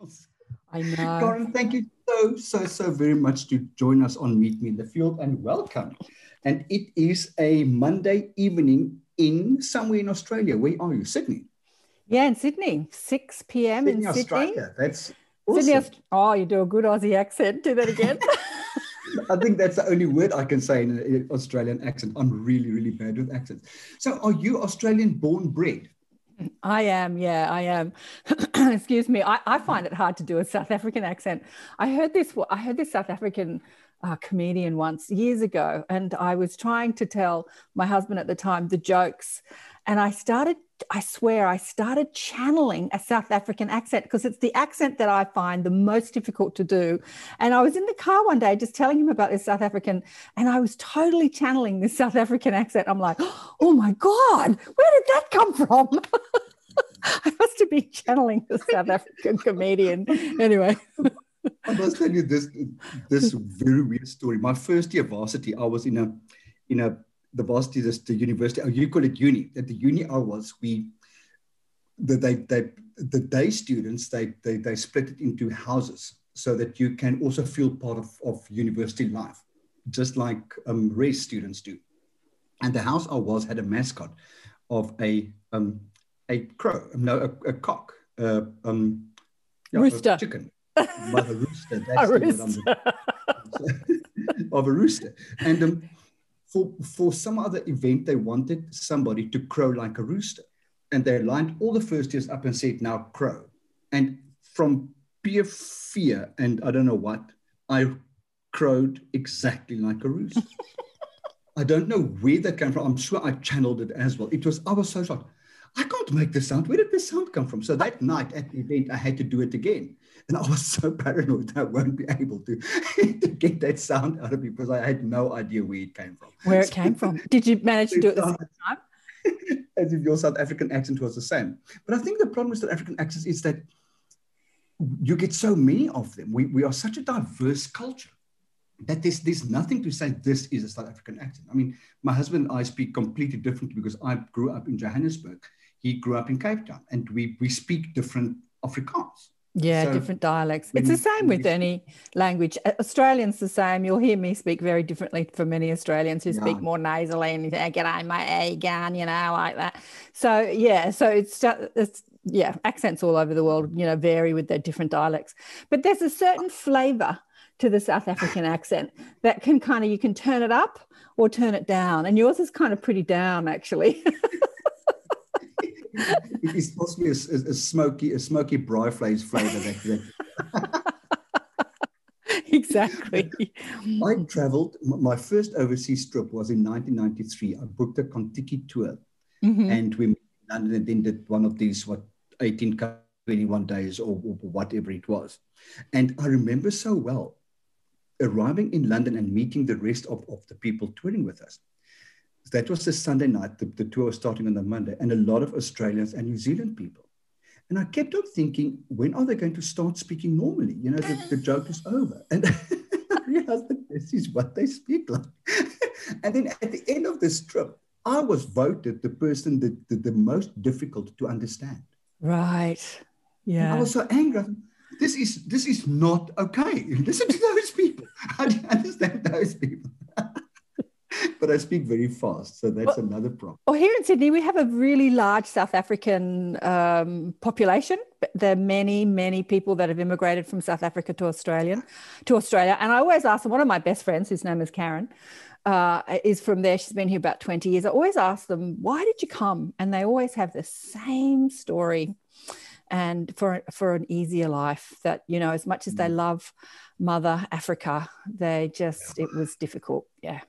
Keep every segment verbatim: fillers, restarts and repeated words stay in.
else. I know. Karen, thank you so, so, so very much to join us on Meet Me in the Field, and welcome. And it is a Monday evening in somewhere in Australia. Where are you? Sydney? Yeah, in Sydney, six p m in Sydney. Australia. That's awesome. Sydney, oh, you do a good Aussie accent. Do that again. I think that's the only word I can say in an Australian accent. I'm really, really bad with accents. So are you Australian born bred? I am. Yeah, I am. Excuse me. I, I find it hard to do a South African accent. I heard this, I heard this South African uh, comedian once years ago, and I was trying to tell my husband at the time the jokes, and I started, I swear, I started channeling a South African accent, because it's the accent that I find the most difficult to do. And I was in the car one day just telling him about this South African, and I was totally channeling this South African accent. I'm like, oh my God, where did that come from? I must have been channeling the South African comedian. Anyway. I must tell you this, this very weird story. My first year varsity, I was in a, in a, the varsity, the, the university, you call it uni. At the uni I was, we, the they, they, the day students, they, they, they split it into houses so that you can also feel part of, of university life, just like um, race students do. And the house I was had a mascot of a, um, a crow, no, a, a cock, uh, um, yeah, rooster. A chicken. Mother rooster, that's a rooster. Of a rooster. And um, For, for some other event, they wanted somebody to crow like a rooster. And they lined all the first years up and said, now crow. And from pure fear and I don't know what, I crowed exactly like a rooster. I don't know where that came from. I'm sure I channeled it as well. It was, I was so shocked. I can't make this sound. Where did this sound come from? So that night at the event, I had to do it again. And I was so paranoid that I won't be able to, to get that sound out of me, because I had no idea where it came from. Where it came from. Did you manage to do it the same time? As if your South African accent was the same. But I think the problem with South African accents is that you get so many of them. We, we are such a diverse culture that there's, there's nothing to say this is a South African accent. I mean, my husband and I speak completely differently because I grew up in Johannesburg. He grew up in Cape Town, and we, we speak different Afrikaans. Yeah, so different dialects. It's the same with any language. Australians the same. You'll hear me speak very differently from many Australians who yeah. speak more nasally and get on my A gun, you know, like that. So yeah, so it's it's yeah, accents all over the world, you know, vary with their different dialects. But there's a certain flavour to the South African accent that can kind of, you can turn it up or turn it down. And yours is kind of pretty down, actually. It is possibly a, a, a smoky, a smoky braai flavor that. Exactly. I travelled. My first overseas trip was in nineteen ninety-three. I booked a Kontiki tour, mm-hmm. and we met in London, and then did one of these what eighteen, twenty-one days or, or whatever it was. And I remember so well arriving in London and meeting the rest of, of the people touring with us. That was the Sunday night, the, the tour was starting on the Monday, and a lot of Australians and New Zealand people. And I kept on thinking, when are they going to start speaking normally? You know, the, the joke was over. And I realized that this is what they speak like. And then at the end of this trip, I was voted the person that, that the most difficult to understand. Right. Yeah. And I was so angry. This is, this is not okay. Listen to those people. How do you understand those people? But I speak very fast, so that's well, another problem. Well, here in Sydney, we have a really large South African um, population. There are many, many people that have immigrated from South Africa to Australia, to Australia. And I always ask them, one of my best friends, whose name is Karen, uh, is from there. She's been here about twenty years. I always ask them, why did you come? And they always have the same story. And for, for an easier life that, you know, as much as they love Mother Africa, they just, it was difficult. Yeah.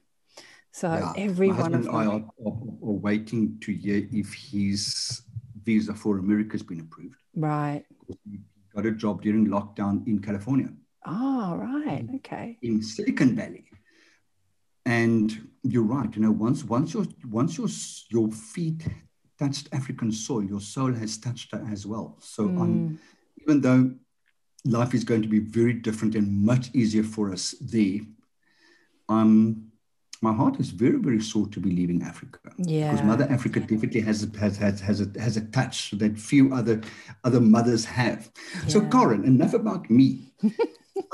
So yeah, every one of them I are, are, are waiting to hear if his visa for America has been approved. Right. He got a job during lockdown in California. Oh, right. Okay. In Silicon Valley. And you're right. You know, once once your once your your feet touched African soil, your soul has touched her as well. So mm. I'm, even though life is going to be very different and much easier for us there, I'm. Um, my heart is very, very sore to be leaving Africa. Yeah. Because Mother Africa definitely has has has has a, has a touch that few other other mothers have. Yeah. So, Karen, enough about me.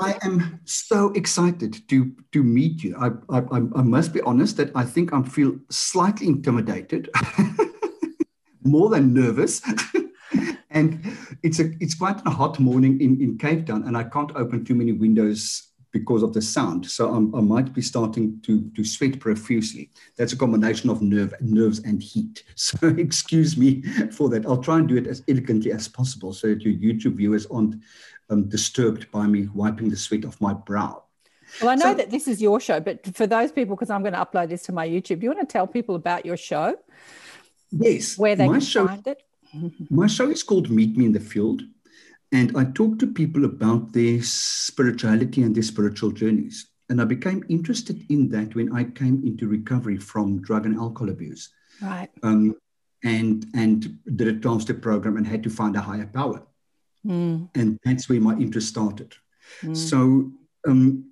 I am so excited to to meet you. I I I must be honest that I think I feel slightly intimidated, more than nervous. And it's a it's quite a hot morning in, in Cape Town, and I can't open too many windows because of the sound. So I'm, I might be starting to, to sweat profusely. That's a combination of nerve, nerves and heat. So excuse me for that. I'll try and do it as elegantly as possible so that your YouTube viewers aren't um, disturbed by me wiping the sweat off my brow. Well, I know so, that this is your show, but for those people, because I'm going to upload this to my YouTube, do you want to tell people about your show? Yes. Where they can show, find it? My show is called Meet Me in the Field. And I talked to people about their spirituality and their spiritual journeys. And I became interested in that when I came into recovery from drug and alcohol abuse. Right. Um, and, and did a twelve-step program and had to find a higher power. Mm. And that's where my interest started. Mm. So um,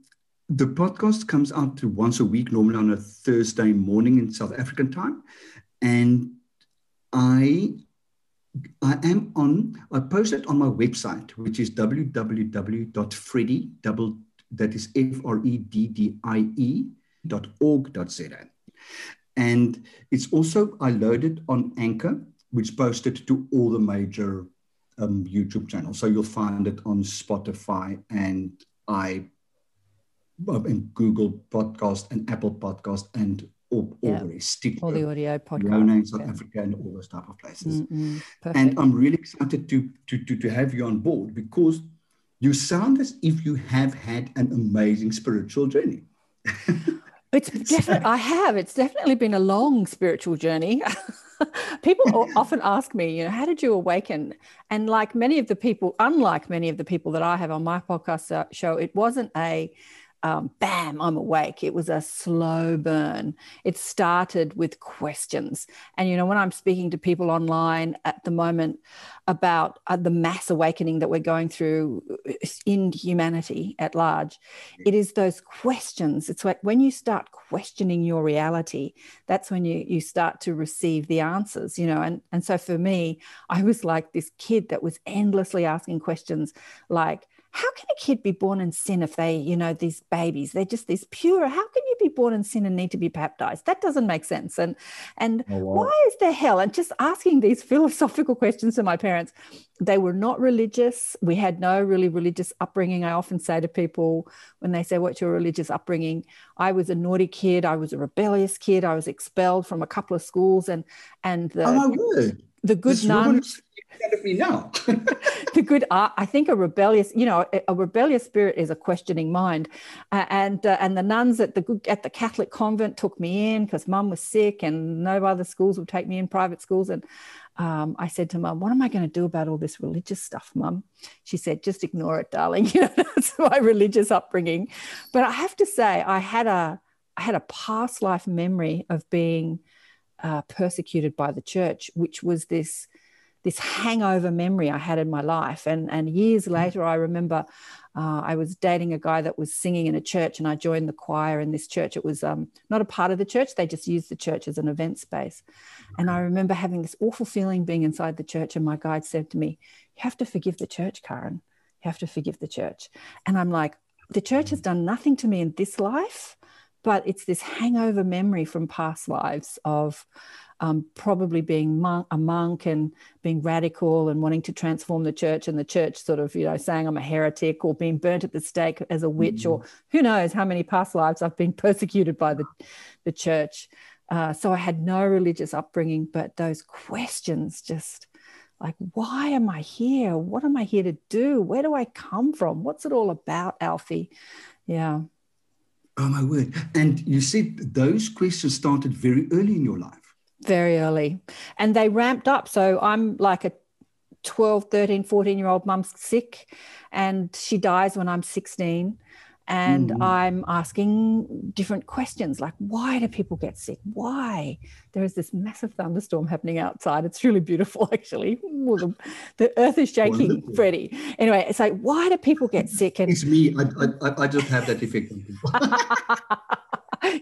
the podcast comes out once a week, normally on a Thursday morning in South African time. And I... I am on, I post it on my website, which is w w w dot freddie, double, that is F R E D D I E dot org dot Z A. And it's also, I load it on Anchor, which posted to all the major um, YouTube channels. So you'll find it on Spotify and I, and Google Podcast and Apple Podcast and All, yeah. all, the all the audio podcast, Rona in South yeah. Africa, and all those type of places. Mm-hmm. And I'm really excited to, to to to have you on board because you sound as if you have had an amazing spiritual journey. It's definitely I have. It's definitely been a long spiritual journey. People often ask me, you know, how did you awaken? And like many of the people, unlike many of the people that I have on my podcast show, it wasn't a Um, bam, I'm awake. It was a slow burn. It started with questions. And, you know, when I'm speaking to people online at the moment about uh, the mass awakening that we're going through in humanity at large, it is those questions. It's like when you start questioning your reality, that's when you, you start to receive the answers, you know. And, and so for me, I was like this kid that was endlessly asking questions like, how can a kid be born in sin if they, you know, these babies, they're just this pure, how can you be born in sin and need to be baptized? That doesn't make sense. And, and oh, wow. why is there hell? And just asking these philosophical questions to my parents. They were not religious. We had no really religious upbringing. I often say to people when they say, what's your religious upbringing? I was a naughty kid. I was a rebellious kid. I was expelled from a couple of schools and, and the, oh, my word. the good nuns. Now. The good, uh, I think a rebellious, you know, a, a rebellious spirit is a questioning mind, uh, and uh, and the nuns at the good, at the Catholic convent took me in because Mum was sick and no other schools would take me in, private schools, and um, I said to Mum, "What am I going to do about all this religious stuff, Mum?" She said, "Just ignore it, darling." You know, that's my religious upbringing, but I have to say, I had a I had a past life memory of being uh, persecuted by the church, which was this. this hangover memory I had in my life. And, and years later, I remember uh, I was dating a guy that was singing in a church and I joined the choir in this church. It was um, not a part of the church. They just used the church as an event space. And I remember having this awful feeling being inside the church. And my guide said to me, you have to forgive the church, Karen. You have to forgive the church. And I'm like, the church has done nothing to me in this life, but it's this hangover memory from past lives of Um, probably being monk, a monk and being radical and wanting to transform the church, and the church sort of, you know, saying I'm a heretic or being burnt at the stake as a witch, mm-hmm. or who knows how many past lives I've been persecuted by the, the church. Uh, so I had no religious upbringing, but those questions just like, why am I here? What am I here to do? Where do I come from? What's it all about, Alfie? Yeah. Oh, my word. And you said those questions started very early in your life. Very early. And they ramped up. So I'm like a twelve, thirteen, fourteen year old. Mum's sick and she dies when I'm sixteen. And mm. I'm asking different questions like, why do people get sick? Why? There is this massive thunderstorm happening outside. It's really beautiful, actually. Ooh, the, the earth is shaking, Wonderful. Freddie. Anyway, it's like, why do people get sick? And it's me. I, I, I just have that effect.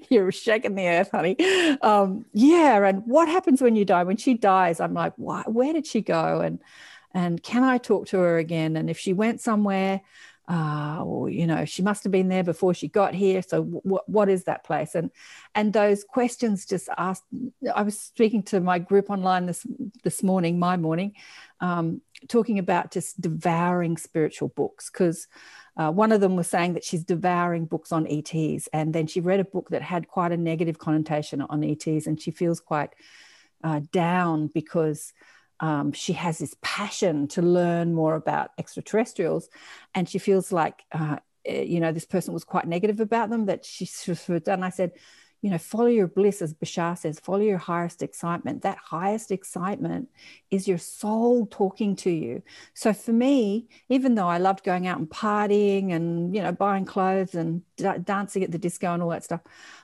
You're shaking the earth, honey. Um, yeah. And what happens when you die? When she dies, I'm like, why, where did she go? And, and can I talk to her again? And if she went somewhere, uh, or, you know, she must've been there before she got here. So w- what is that place? And, and those questions just asked, I was speaking to my group online this, this morning, my morning, um, talking about just devouring spiritual books. Cause, Uh, one of them was saying that she's devouring books on E Ts, and then she read a book that had quite a negative connotation on E Ts, and she feels quite uh, down because um, she has this passion to learn more about extraterrestrials, and she feels like, uh, you know, this person was quite negative about them, that she should have done. I said, you know, follow your bliss, as Bashar says, follow your highest excitement. That highest excitement is your soul talking to you. So for me, even though I loved going out and partying and, you know, buying clothes and da- dancing at the disco and all that stuff,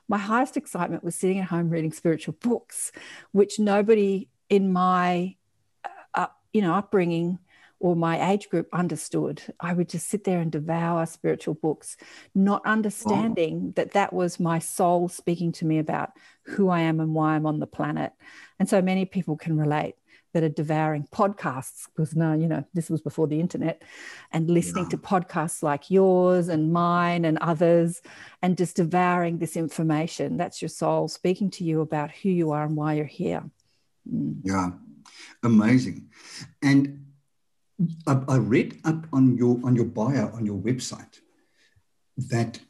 my highest excitement was sitting at home reading spiritual books, which nobody in my, uh, you know, upbringing or my age group understood. I would just sit there and devour spiritual books, not understanding wow. that that was my soul speaking to me about who I am and why I'm on the planet. And so many people can relate that are devouring podcasts, because now, you know, this was before the internet, and listening yeah. to podcasts like yours and mine and others, and just devouring this information. That's your soul speaking to you about who you are and why you're here. Mm. Yeah, amazing. And I read up on your on your bio on your website that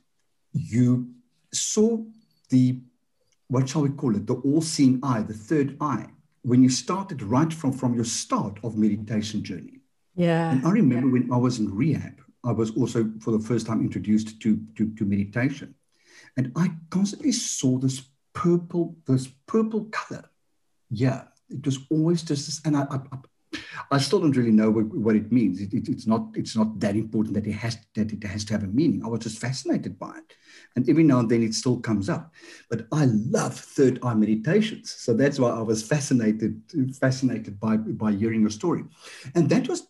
you saw the, what shall we call it, the all-seeing eye, the third eye, when you started right from, from your start of meditation journey. Yeah. And I remember yeah. when I was in rehab, I was also for the first time introduced to, to, to meditation. And I constantly saw this purple, this purple color. Yeah. It was always just this, and I, I, I I still don't really know what, what it means. It, it, it's not it's not that important that it has that it has to have a meaning. I was just fascinated by it, and every now and then it still comes up. But I love third eye meditations, so that's why I was fascinated fascinated by by hearing your story. And that was,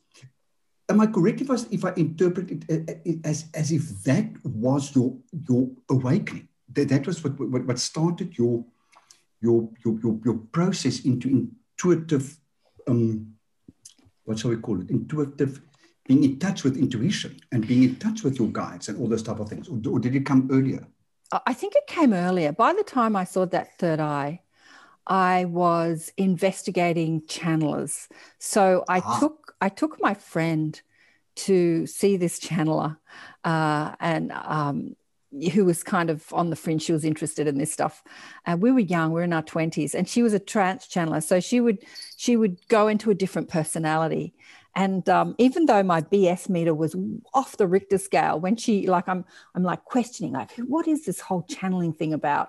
am I correct if I if I interpret it as as if that was your your awakening? That that was what what, what started your your your your process into intuitive. Um, What shall we call it? Intuitive, being in touch with intuition and being in touch with your guides and all those type of things. Or, or did it come earlier? I think it came earlier. By the time I saw that third eye, I was investigating channelers. So I ah. took I took my friend to see this channeler, uh, and um, who was kind of on the fringe. She was interested in this stuff. And we were young, we were in our twenties, and she was a trance channeler. So she would, she would go into a different personality. And um, even though my B S meter was off the Richter scale, when she, like, I'm, I'm like questioning, like, what is this whole channeling thing about?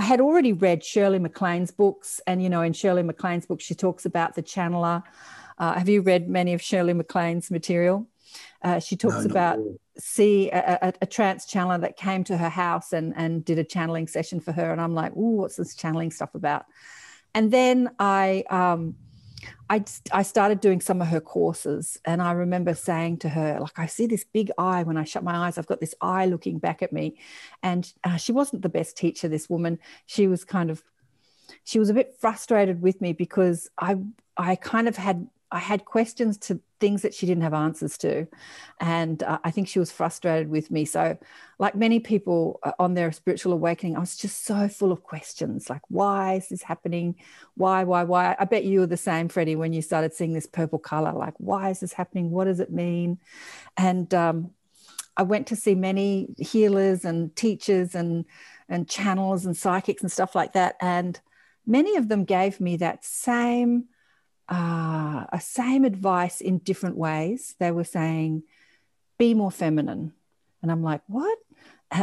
I had already read Shirley MacLaine's books. And, you know, in Shirley MacLaine's book, she talks about the channeler. Uh, have you read many of Shirley MacLaine's material? Uh, she talks no, about really. see a, a, a trance channeler that came to her house and, and did a channeling session for her. And I'm like, ooh, what's this channeling stuff about? And then I, um, I, I started doing some of her courses. And I remember saying to her, like, I see this big eye when I shut my eyes. I've got this eye looking back at me. And uh, she wasn't the best teacher, this woman. She was kind of, she was a bit frustrated with me because I, I kind of had, I had questions to things that she didn't have answers to. And uh, I think she was frustrated with me. So like many people on their spiritual awakening, I was just so full of questions. Like, why is this happening? Why, why, why? I bet you were the same, Freddie, when you started seeing this purple color. Like, why is this happening? What does it mean? And um, I went to see many healers and teachers and, and channels and psychics and stuff like that. And many of them gave me that same Uh, a same advice in different ways. They were saying, be more feminine. And I'm like, what?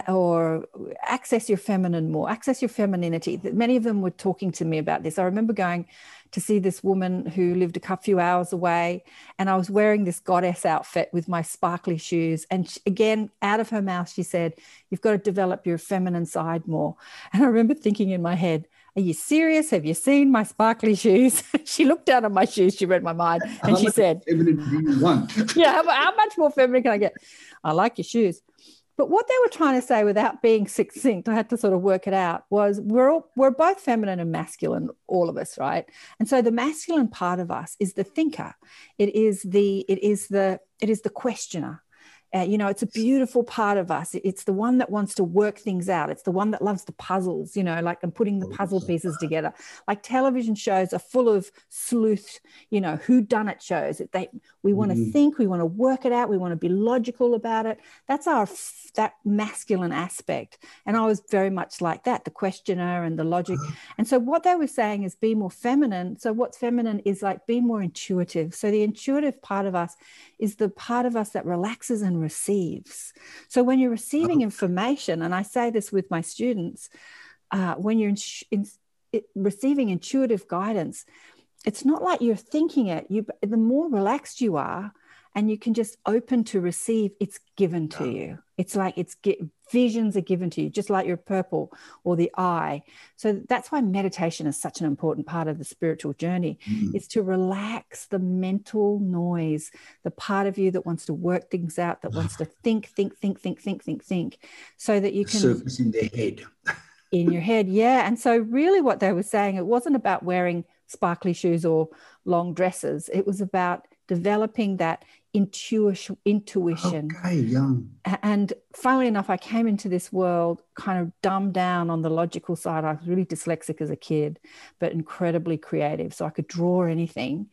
Or access your feminine more, access your femininity. Many of them were talking to me about this. I remember going to see this woman who lived a few hours away, and I was wearing this goddess outfit with my sparkly shoes. And she, again, out of her mouth, she said, you've got to develop your feminine side more. And I remember thinking in my head, are you serious? Have you seen my sparkly shoes? She looked down at my shoes. She read my mind, and how she said, "Feminine do you want?" Yeah, how, how much more feminine can I get? I like your shoes. But what they were trying to say, without being succinct, I had to sort of work it out, was we're all, we're both feminine and masculine, all of us, right? And so the masculine part of us is the thinker. It is the it is the it is the questioner. Uh, you know, it's a beautiful part of us. It's the one that wants to work things out. It's the one that loves the puzzles, you know, like and putting the puzzle pieces together. Like television shows are full of sleuth, you know, whodunit shows. They, we want to mm. think, we want to work it out. We want to be logical about it. That's our, that masculine aspect. And I was very much like that, the questioner and the logic. And so what they were saying is be more feminine. So what's feminine is like be more intuitive. So the intuitive part of us is the part of us that relaxes and receives. So when you're receiving information, and I say this with my students, uh, when you're in, in, in, receiving intuitive guidance, it's not like you're thinking it. You, the more relaxed you are, and you can just open to receive, it's given to you. It's like it's get, visions are given to you, just like your purple or the eye. So that's why meditation is such an important part of the spiritual journey, mm-hmm. is to relax the mental noise, the part of you that wants to work things out, that wants to think, think, think, think, think, think, think, so that you can... surface in their head. In your head, yeah. And so really what they were saying, it wasn't about wearing sparkly shoes or long dresses. It was about developing that intuition, intuition. Okay, yeah. And funnily enough, I came into this world kind of dumbed down on the logical side. I was really dyslexic as a kid, but incredibly creative. So I could draw anything,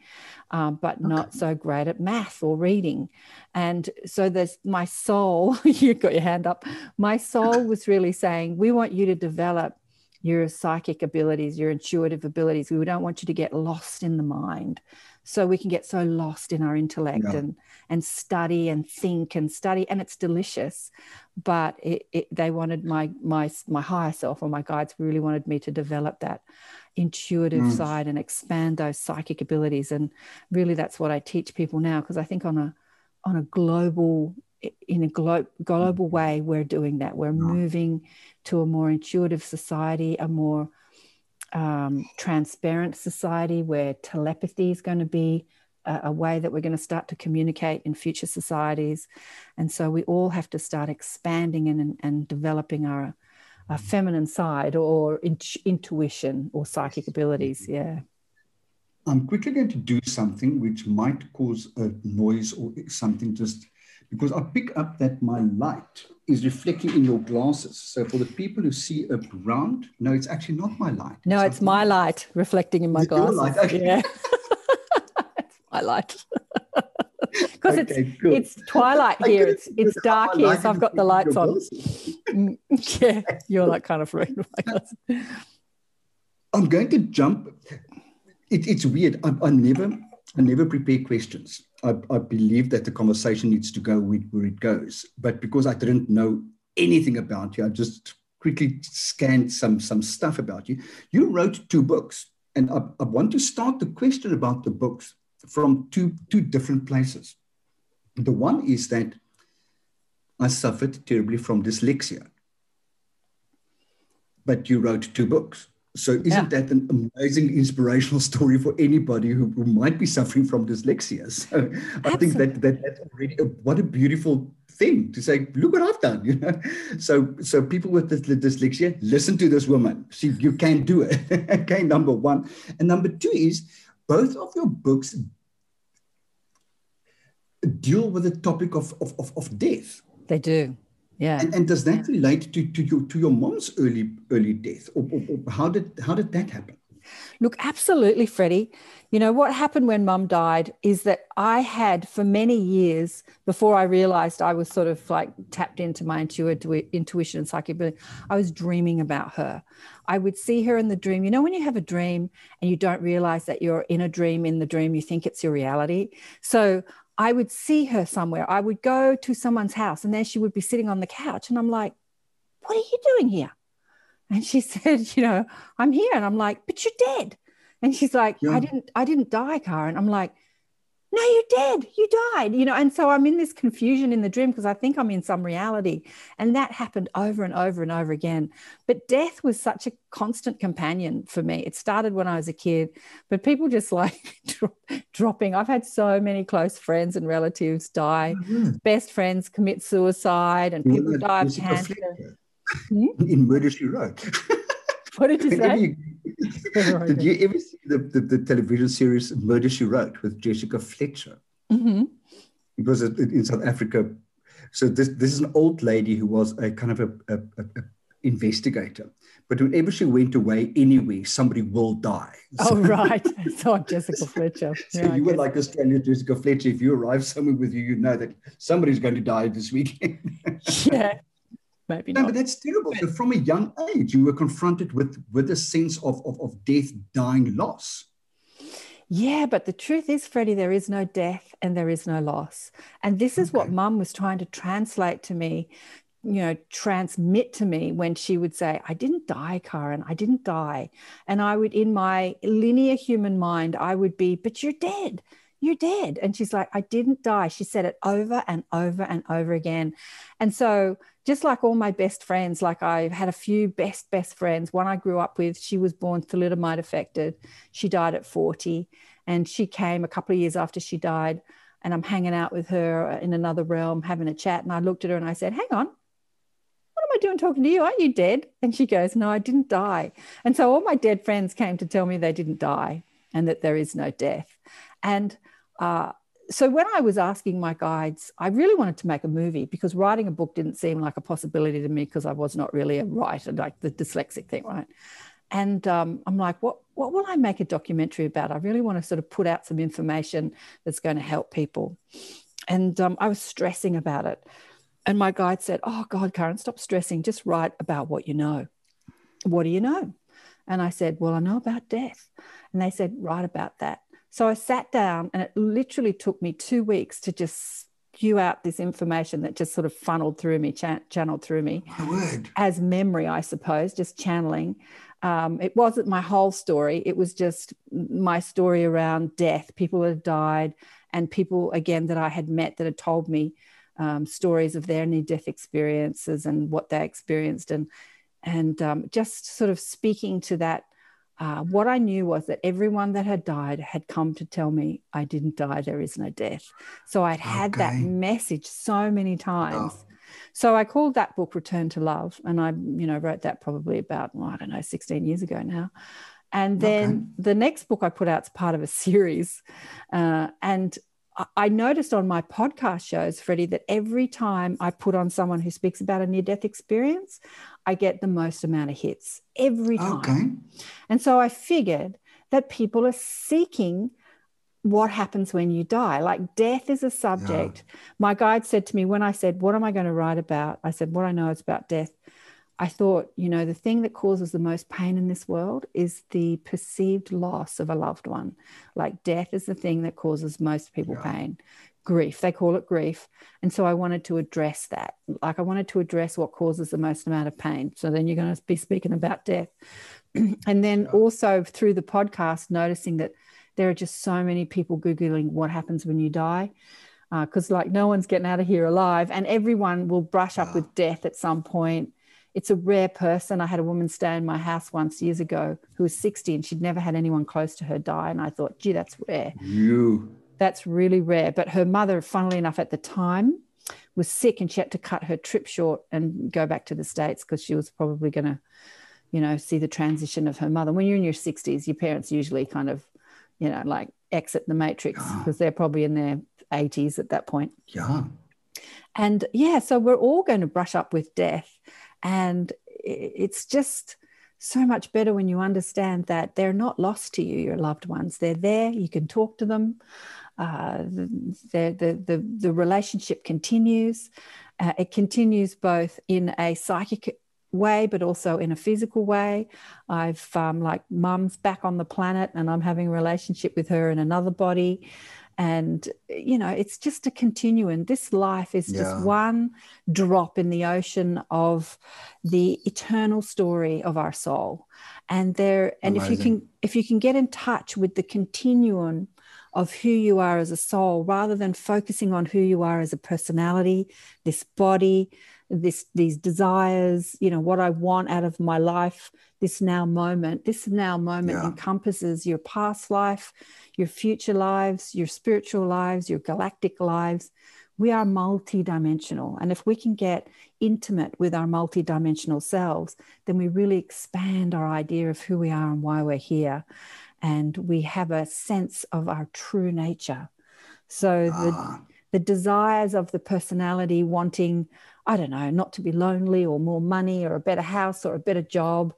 um, but okay. not so great at math or reading. And so there's my soul, you got your hand up. My soul was really saying, we want you to develop your psychic abilities, your intuitive abilities. We don't want you to get lost in the mind. So we can get so lost in our intellect yeah. and and study and think and study. And it's delicious. But it, it, they wanted my, my, my higher self, or my guides really wanted me to develop that intuitive mm. side and expand those psychic abilities. And really that's what I teach people now, because I think on a, on a global in a glo- global way, we're doing that. We're moving to a more intuitive society, a more um, transparent society where telepathy is going to be a, a way that we're going to start to communicate in future societies. And so we all have to start expanding and, and, and developing our, our feminine side or in- intuition or psychic abilities. Yeah. I'm quickly going to do something which might cause a noise or something just... because I pick up that my light is reflecting in your glasses. So for the people who see a round, no, it's actually not my light. No, it's, it's my light reflecting in my glasses. Your light, okay. Yeah. It's my light. Because okay, it's, cool. it's twilight here. It's it's dark here, so I've got the lights on. Yeah, you're that kind of friend. I'm going to jump. It, it's weird. I, I never... I never prepare questions. I, I believe that the conversation needs to go with, where it goes. But because I didn't know anything about you, I just quickly scanned some, some stuff about you. You wrote two books. And I, I want to start the question about the books from two, two different places. The one is that I suffered terribly from dyslexia. But you wrote two books. So isn't yeah. that an amazing inspirational story for anybody who, who might be suffering from dyslexia? So I Absolutely. think that, that that's already a, what a beautiful thing to say, look what I've done, you know. So so people with the, the dyslexia, listen to this woman. She, you can do it. Okay, number one. And number two is both of your books deal with the topic of, of, of, of death. They do. Yeah, and, and does that relate to to your to your mom's early early death, or, or, or how did how did that happen? Look, absolutely, Freddie. You know what happened when Mum died is that I had for many years before I realised I was sort of like tapped into my intuitive intuition and psychic ability. I was dreaming about her. I would see her in the dream. You know, when you have a dream and you don't realise that you're in a dream in the dream, you think it's your reality. So I would see her somewhere. I would go to someone's house and then she would be sitting on the couch. And I'm like, what are you doing here? And she said, you know, I'm here. And I'm like, but you're dead. And she's like, yeah. I didn't, I didn't die, Karen. I'm like, no, you're dead, you died, you know. And so I'm in this confusion in the dream because I think I'm in some reality. And that happened over and over and over again. But death was such a constant companion for me. It started when I was a kid, but people just like dropping. I've had so many close friends and relatives die, mm-hmm. best friends commit suicide, and people yeah, die of cancer. Hmm? In Murder, She Wrote. What did you say? You, did you ever see the, the, the television series Murder, She Wrote with Jessica Fletcher? Mm-hmm. It was a, in South Africa. So this, this is an old lady who was a kind of a, a, a, a investigator. But whenever she went away, anyway, somebody will die. So, oh, right. I saw Jessica Fletcher. So yeah, you were like Australian Jessica Fletcher. If you arrive somewhere with you, you know that somebody's going to die this weekend. Yeah. Maybe no, not. But that's terrible. So from a young age, you were confronted with, with a sense of, of, of death, dying, loss. Yeah, but the truth is, Freddie, there is no death and there is no loss. And this is okay. what Mum was trying to translate to me, you know, transmit to me when she would say, I didn't die, Karen, I didn't die. And I would, in my linear human mind, I would be, but you're dead. You're dead. And she's like, I didn't die. She said it over and over and over again. And so just like all my best friends, like I've had a few best, best friends. One I grew up with, she was born thalidomide affected. She died at forty, and she came a couple of years after she died, and I'm hanging out with her in another realm, having a chat. And I looked at her and I said, hang on, what am I doing talking to you? Aren't you dead? And she goes, no, I didn't die. And so all my dead friends came to tell me they didn't die and that there is no death. And uh, so when I was asking my guides, I really wanted to make a movie because writing a book didn't seem like a possibility to me because I was not really a writer, like the dyslexic thing, right? And um, I'm like, what, what will I make a documentary about? I really want to sort of put out some information that's going to help people. And um, I was stressing about it. And my guide said, oh, God, Karen, stop stressing. Just write about what you know. What do you know? And I said, well, I know about death. And they said, write about that. So I sat down, and it literally took me two weeks to just spew out this information that just sort of funneled through me, cha- channeled through me as memory, I suppose, just channeling. Um, it wasn't my whole story. It was just my story around death, people that had died, and people, again, that I had met that had told me um, stories of their near-death experiences and what they experienced, and, and um, just sort of speaking to that. Uh, what I knew was that everyone that had died had come to tell me I didn't die, there is no death. So I'd had okay. that message so many times. Oh. So I called that book Return to Love, and I, you know, wrote that probably about, well, I don't know, sixteen years ago now. And then okay. the next book I put out is part of a series. Uh, and I noticed on my podcast shows, Freddie, that every time I put on someone who speaks about a near-death experience, I get the most amount of hits every time. Okay. And so I figured that people are seeking what happens when you die. Like death is a subject. Yeah. My guide said to me when I said, what am I going to write about? I said, what I know is about death. I thought, you know, the thing that causes the most pain in this world is the perceived loss of a loved one. Like death is the thing that causes most people yeah. pain. Grief, they call it grief. And so I wanted to address that. Like I wanted to address what causes the most amount of pain. So then you're going to be speaking about death. And then yeah. also through the podcast, noticing that there are just so many people Googling what happens when you die. Because uh, like no one's getting out of here alive, and everyone will brush yeah. up with death at some point. It's a rare person. I had a woman stay in my house once years ago who was sixty, and she'd never had anyone close to her die. And I thought, gee, that's rare. You. That's really rare. But her mother, funnily enough, at the time was sick, and she had to cut her trip short and go back to the States because she was probably going to, you know, see the transition of her mother. When you're in your sixties, your parents usually kind of, you know, like exit the matrix because yeah. they're probably in their eighties at that point. Yeah. And, yeah, so we're all going to brush up with death. And it's just so much better when you understand that they're not lost to you, your loved ones. They're there. You can talk to them. Uh, the, the, the, the relationship continues. Uh, it continues both in a psychic way but also in a physical way. I've um, like Mum's back on the planet, and I'm having a relationship with her in another body. And, you know, it's just a continuum. This life is yeah. just one drop in the ocean of the eternal story of our soul. And there, and Amazing. if you can, if you can get in touch with the continuum of who you are as a soul, rather than focusing on who you are as a personality, this body, this these desires, you know, what I want out of my life, this now moment. This now moment yeah. encompasses your past life, your future lives, your spiritual lives, your galactic lives. We are multidimensional. And if we can get intimate with our multidimensional selves, then we really expand our idea of who we are and why we're here. And we have a sense of our true nature. So ah. the, the desires of the personality wanting, I don't know, not to be lonely or more money or a better house or a better job.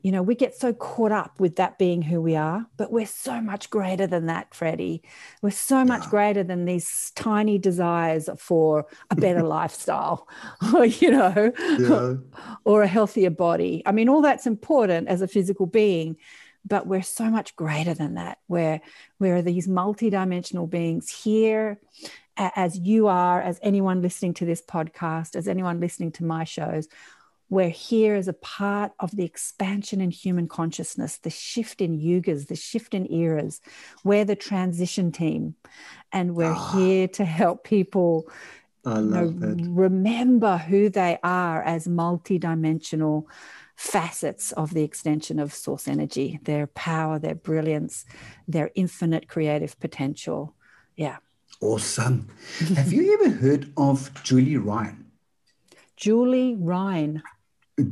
You know, we get so caught up with that being who we are, but we're so much greater than that, Freddie. We're so much yeah. greater than these tiny desires for a better lifestyle, or, you know, yeah. or a healthier body. I mean, all that's important as a physical being, but we're so much greater than that. We're, we're these multidimensional beings here, as you are, as anyone listening to this podcast, as anyone listening to my shows. We're here as a part of the expansion in human consciousness, the shift in yugas, the shift in eras. We're the transition team, and we're oh, here to help people I love know, that. remember who they are as multidimensional facets of the extension of source energy, their power, their brilliance, their infinite creative potential. Yeah. Awesome. Have you ever heard of Julie Ryan? Julie Ryan.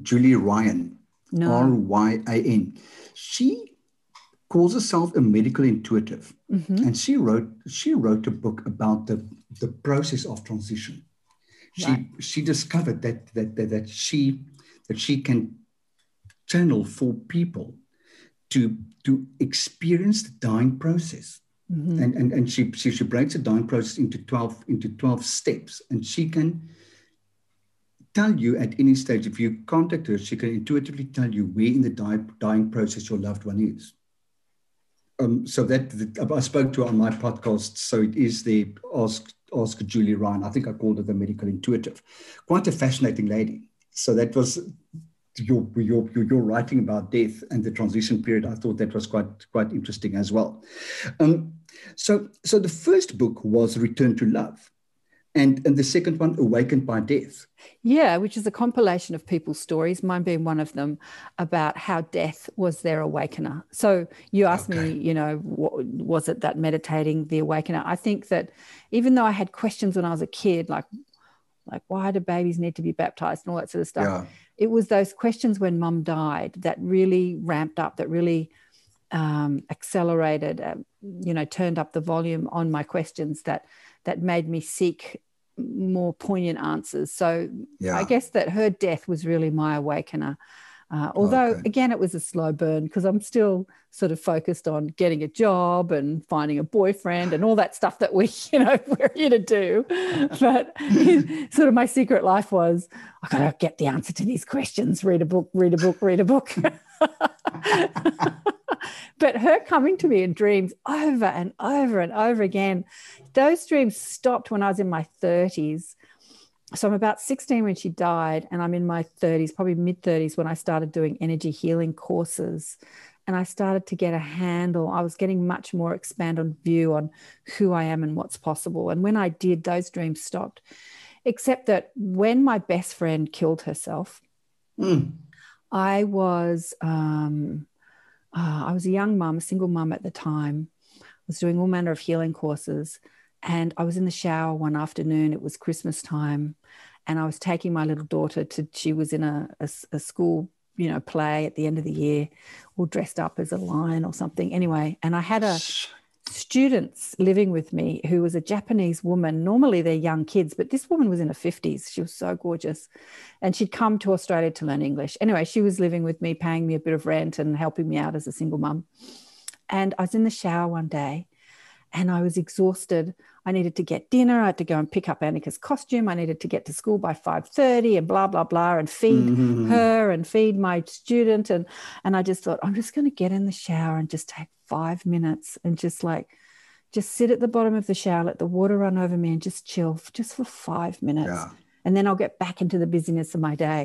Julie Ryan, no. R Y A N. She calls herself a medical intuitive, mm-hmm. and she wrote she wrote a book about the, the process of transition. She right. she discovered that that, that that she that she can channel for people to to experience the dying process, mm-hmm. and and and she, she she breaks the dying process into twelve into twelve steps, and she can tell you at any stage. If you contact her, she can intuitively tell you where in the die, dying process your loved one is. Um, so that, that I spoke to her on my podcast. So it is the Ask Ask Julie Ryan. I think I called her the medical intuitive. Quite a fascinating lady. So that was your your your, your writing about death and the transition period. I thought that was quite quite interesting as well. Um, so so the first book was Return to Love. And, and the second one, Awakened by Death. Yeah, which is a compilation of people's stories, mine being one of them, about how death was their awakener. So you asked okay. me, you know, what, was it that meditating the awakener? I think that even though I had questions when I was a kid, like, like why do babies need to be baptized and all that sort of stuff, yeah. it was those questions when mum died that really ramped up, that really um, accelerated, uh, you know, turned up the volume on my questions that, that made me seek more poignant answers. So yeah. I guess that her death was really my awakener. Uh, although, okay. again, it was a slow burn because I'm still sort of focused on getting a job and finding a boyfriend and all that stuff that we, you know, we're here to do. But sort of my secret life was, I got to get the answer to these questions, read a book, read a book, read a book. But her coming to me in dreams over and over and over again, those dreams stopped when I was in my thirties. So I'm about sixteen when she died, and I'm in my thirties, probably mid-thirties, when I started doing energy healing courses. And I started to get a handle. I was getting much more expanded view on who I am and what's possible. And when I did, those dreams stopped. Except that when my best friend killed herself, mm. I was... Um, Uh, I was a young mum, a single mum at the time. I was doing all manner of healing courses, and I was in the shower one afternoon. It was Christmas time, and I was taking my little daughter to, she was in a, a, a school, you know, play at the end of the year, all dressed up as a lion or something. Anyway, and I had a students living with me who was a Japanese woman. Normally they're young kids, but this woman was in her fifties. She was so gorgeous, and she'd come to Australia to learn English. Anyway, she was living with me, paying me a bit of rent and helping me out as a single mum. And I was in the shower one day, and I was exhausted. I needed to get dinner. I had to go and pick up Annika's costume. I needed to get to school by five thirty and blah, blah, blah, and feed mm-hmm. her and feed my student. And, and I just thought, I'm just going to get in the shower and just take five minutes and just like, just sit at the bottom of the shower, let the water run over me and just chill just for five minutes. Yeah. And then I'll get back into the busyness of my day.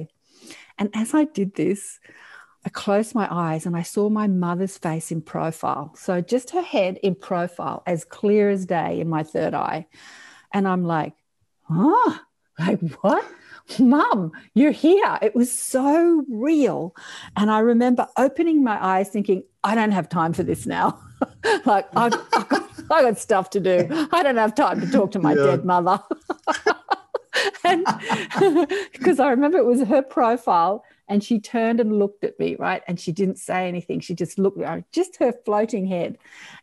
And as I did this, I closed my eyes and I saw my mother's face in profile. So just her head in profile, as clear as day in my third eye. And I'm like, oh, like what? Mum, you're here. It was so real. And I remember opening my eyes thinking, I don't have time for this now. Like, I've, I've, got, I've got stuff to do. I don't have time to talk to my yeah. dead mother. And because I remember it was her profile. And she turned and looked at me, right? And she didn't say anything. She just looked at me, just her floating head.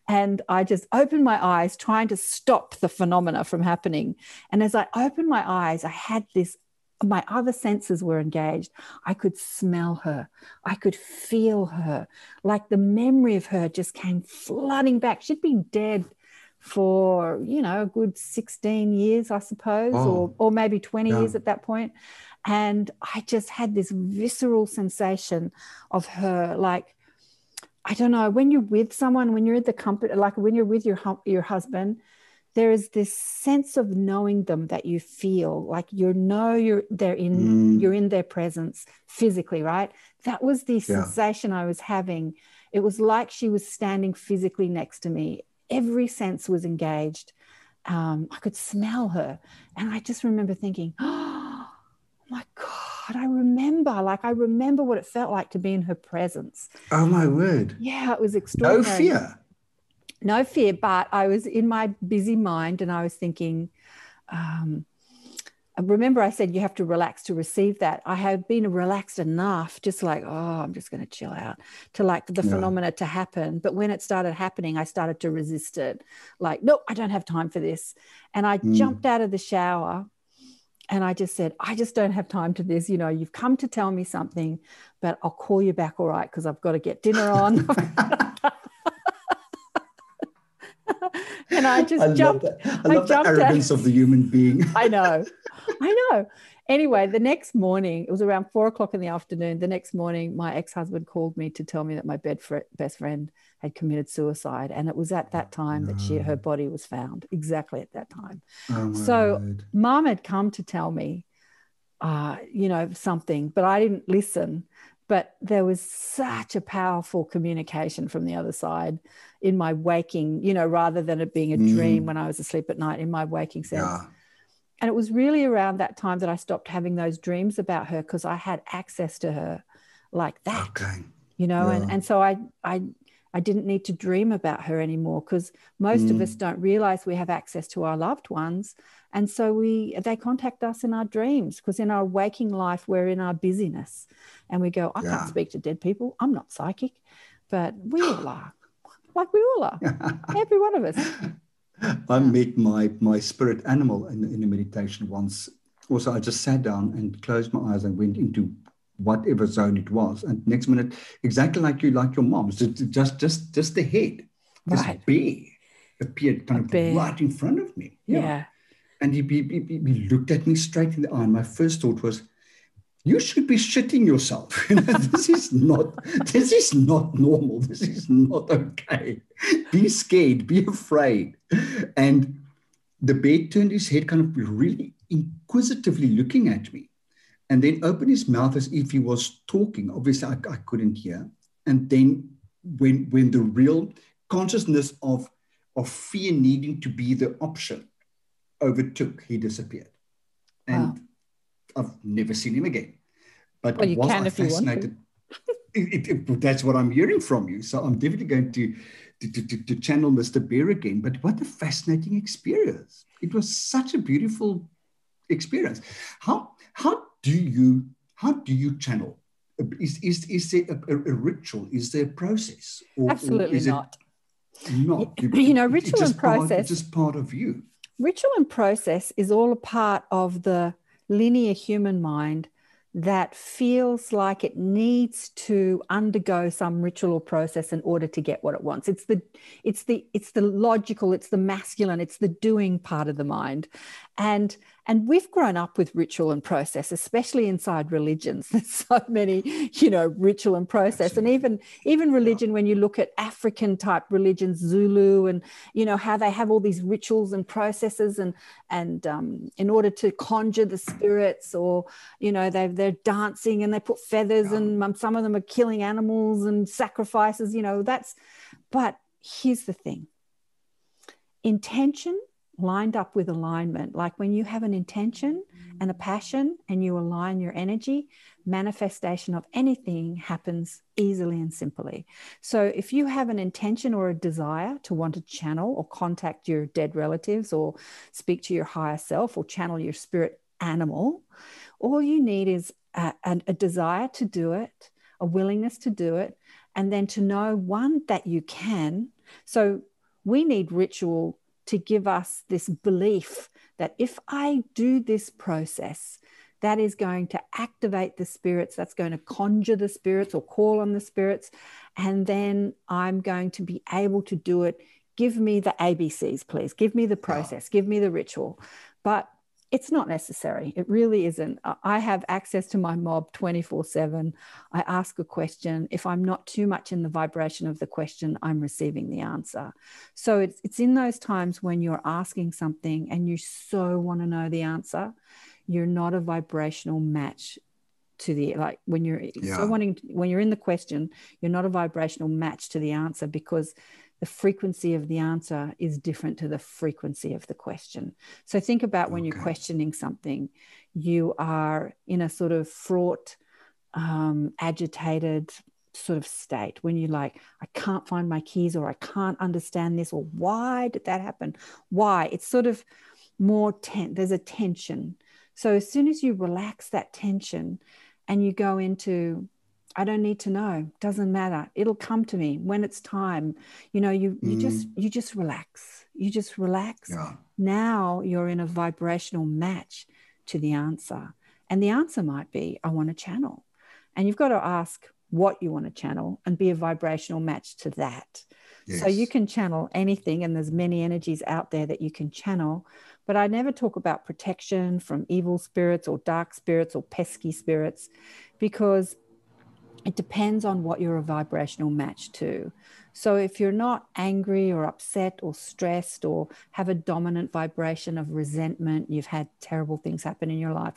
And I just opened my eyes, trying to stop the phenomena from happening. And as I opened my eyes, I had this, my other senses were engaged. I could smell her. I could feel her. Like the memory of her just came flooding back. She'd been dead for, you know, a good sixteen years, I suppose, oh. or, or maybe twenty yeah. years at that point. And I just had this visceral sensation of her, like, I don't know, when you're with someone, when you're at the company, like when you're with your your husband, there is this sense of knowing them that you feel, like you know you're they're in mm. you're in their presence physically, right? That was the yeah. sensation I was having. It was like she was standing physically next to me. Every sense was engaged. Um, I could smell her, and I just remember thinking, oh, my God, I remember, like I remember what it felt like to be in her presence. Oh, my word. Yeah, it was extraordinary. No fear. No fear, but I was in my busy mind and I was thinking, um, remember I said you have to relax to receive that. I have been relaxed enough, just like, oh, I'm just going to chill out, to like the yeah. phenomena to happen. But when it started happening, I started to resist it. Like, no, I don't have time for this. And I mm. jumped out of the shower. And I just said, I just don't have time to this. You know, you've come to tell me something, but I'll call you back, all right, because I've got to get dinner on. And I just I jumped. Love that. I, I love jumped the arrogance out. Of the human being. I know. I know. Anyway, the next morning, it was around four o'clock in the afternoon. The next morning, my ex-husband called me to tell me that my best friend had committed suicide. And it was at that time no. that she, her body was found, exactly at that time. Oh so God. Mom had come to tell me, uh, you know, something, but I didn't listen. But there was such a powerful communication from the other side in my waking, you know, rather than it being a mm. dream when I was asleep at night, in my waking sense. Yeah. And it was really around that time that I stopped having those dreams about her, because I had access to her like that, okay. you know, yeah. and, and so I, I, I didn't need to dream about her anymore, because most mm. of us don't realize we have access to our loved ones. And so we, they contact us in our dreams, because in our waking life, we're in our busyness and we go, I yeah. can't speak to dead people. I'm not psychic, but we all are, like we all are, every one of us. I met my my spirit animal in, in a meditation once. Also, I just sat down and closed my eyes and went into whatever zone it was. And next minute, exactly like you, like your mom's, just just just the head, this right. bear appeared kind of right in front of me. Yeah. yeah. And he, he, he, he looked at me straight in the eye. And my first thought was, you should be shitting yourself. You know, this is not, this is not normal. This is not okay. Be scared, be afraid. And the bear turned his head kind of really inquisitively looking at me, and then opened his mouth as if he was talking. Obviously, I, I couldn't hear. And then when, when the real consciousness of, of fear needing to be the option overtook, he disappeared. And wow. I've never seen him again. But well, you was can I if fascinated? You want to. it, it, it, that's what I'm hearing from you. So I'm definitely going to to, to to channel Mister Bear again. But what a fascinating experience. It was such a beautiful experience. How how do you how do you channel? Is is is there a, a, a ritual? Is there a process? Or, Absolutely or is not. It not. You, you know, ritual it, it and process. Part, it's just part of you. Ritual and process is all a part of the linear human mind that feels like it needs to undergo some ritual or process in order to get what it wants. It's the, it's the, it's the logical, it's the masculine, it's the doing part of the mind. And and we've grown up with ritual and process, especially inside religions. There's so many, you know, ritual and process. Absolutely. And even even religion, yeah. when you look at African type religions, Zulu, and, you know, how they have all these rituals and processes and and um, in order to conjure the spirits, or, you know, they, they're dancing and they put feathers, yeah. and um, some of them are killing animals and sacrifices, you know, that's, but here's the thing. Intention lined up with alignment, like when you have an intention and a passion and you align your energy, manifestation of anything happens easily and simply. So if you have an intention or a desire to want to channel or contact your dead relatives or speak to your higher self or channel your spirit animal, all you need is a, a desire to do it, a willingness to do it, and then to know, one, that you can. So we need ritual to give us this belief that if I do this process, that is going to activate the spirits, that's going to conjure the spirits or call on the spirits, and then I'm going to be able to do it. Give me the A B Cs, please. Give me the process. Give me the ritual. But it's not necessary. It really isn't. I have access to my mob twenty-four seven. I ask a question. If I'm not too much in the vibration of the question, I'm receiving the answer. So it's, it's in those times when you're asking something and you so want to know the answer, you're not a vibrational match to the, like when you're yeah. so wanting, to, when you're in the question, you're not a vibrational match to the answer, because the frequency of the answer is different to the frequency of the question. So think about when okay. you're questioning something, you are in a sort of fraught, um, agitated sort of state when you're like, I can't find my keys, or I can't understand this, or why did that happen? Why? It's sort of more tense. There's a tension. So as soon as you relax that tension and you go into, I don't need to know, doesn't matter, it'll come to me when it's time, you know, you, you mm. just, you just relax, you just relax. Yeah. Now you're in a vibrational match to the answer. And the answer might be, I want to channel. And you've got to ask what you want to channel and be a vibrational match to that. Yes. So you can channel anything, and there's many energies out there that you can channel. But I never talk about protection from evil spirits or dark spirits or pesky spirits, because it depends on what you're a vibrational match to. So if you're not angry or upset or stressed or have a dominant vibration of resentment, you've had terrible things happen in your life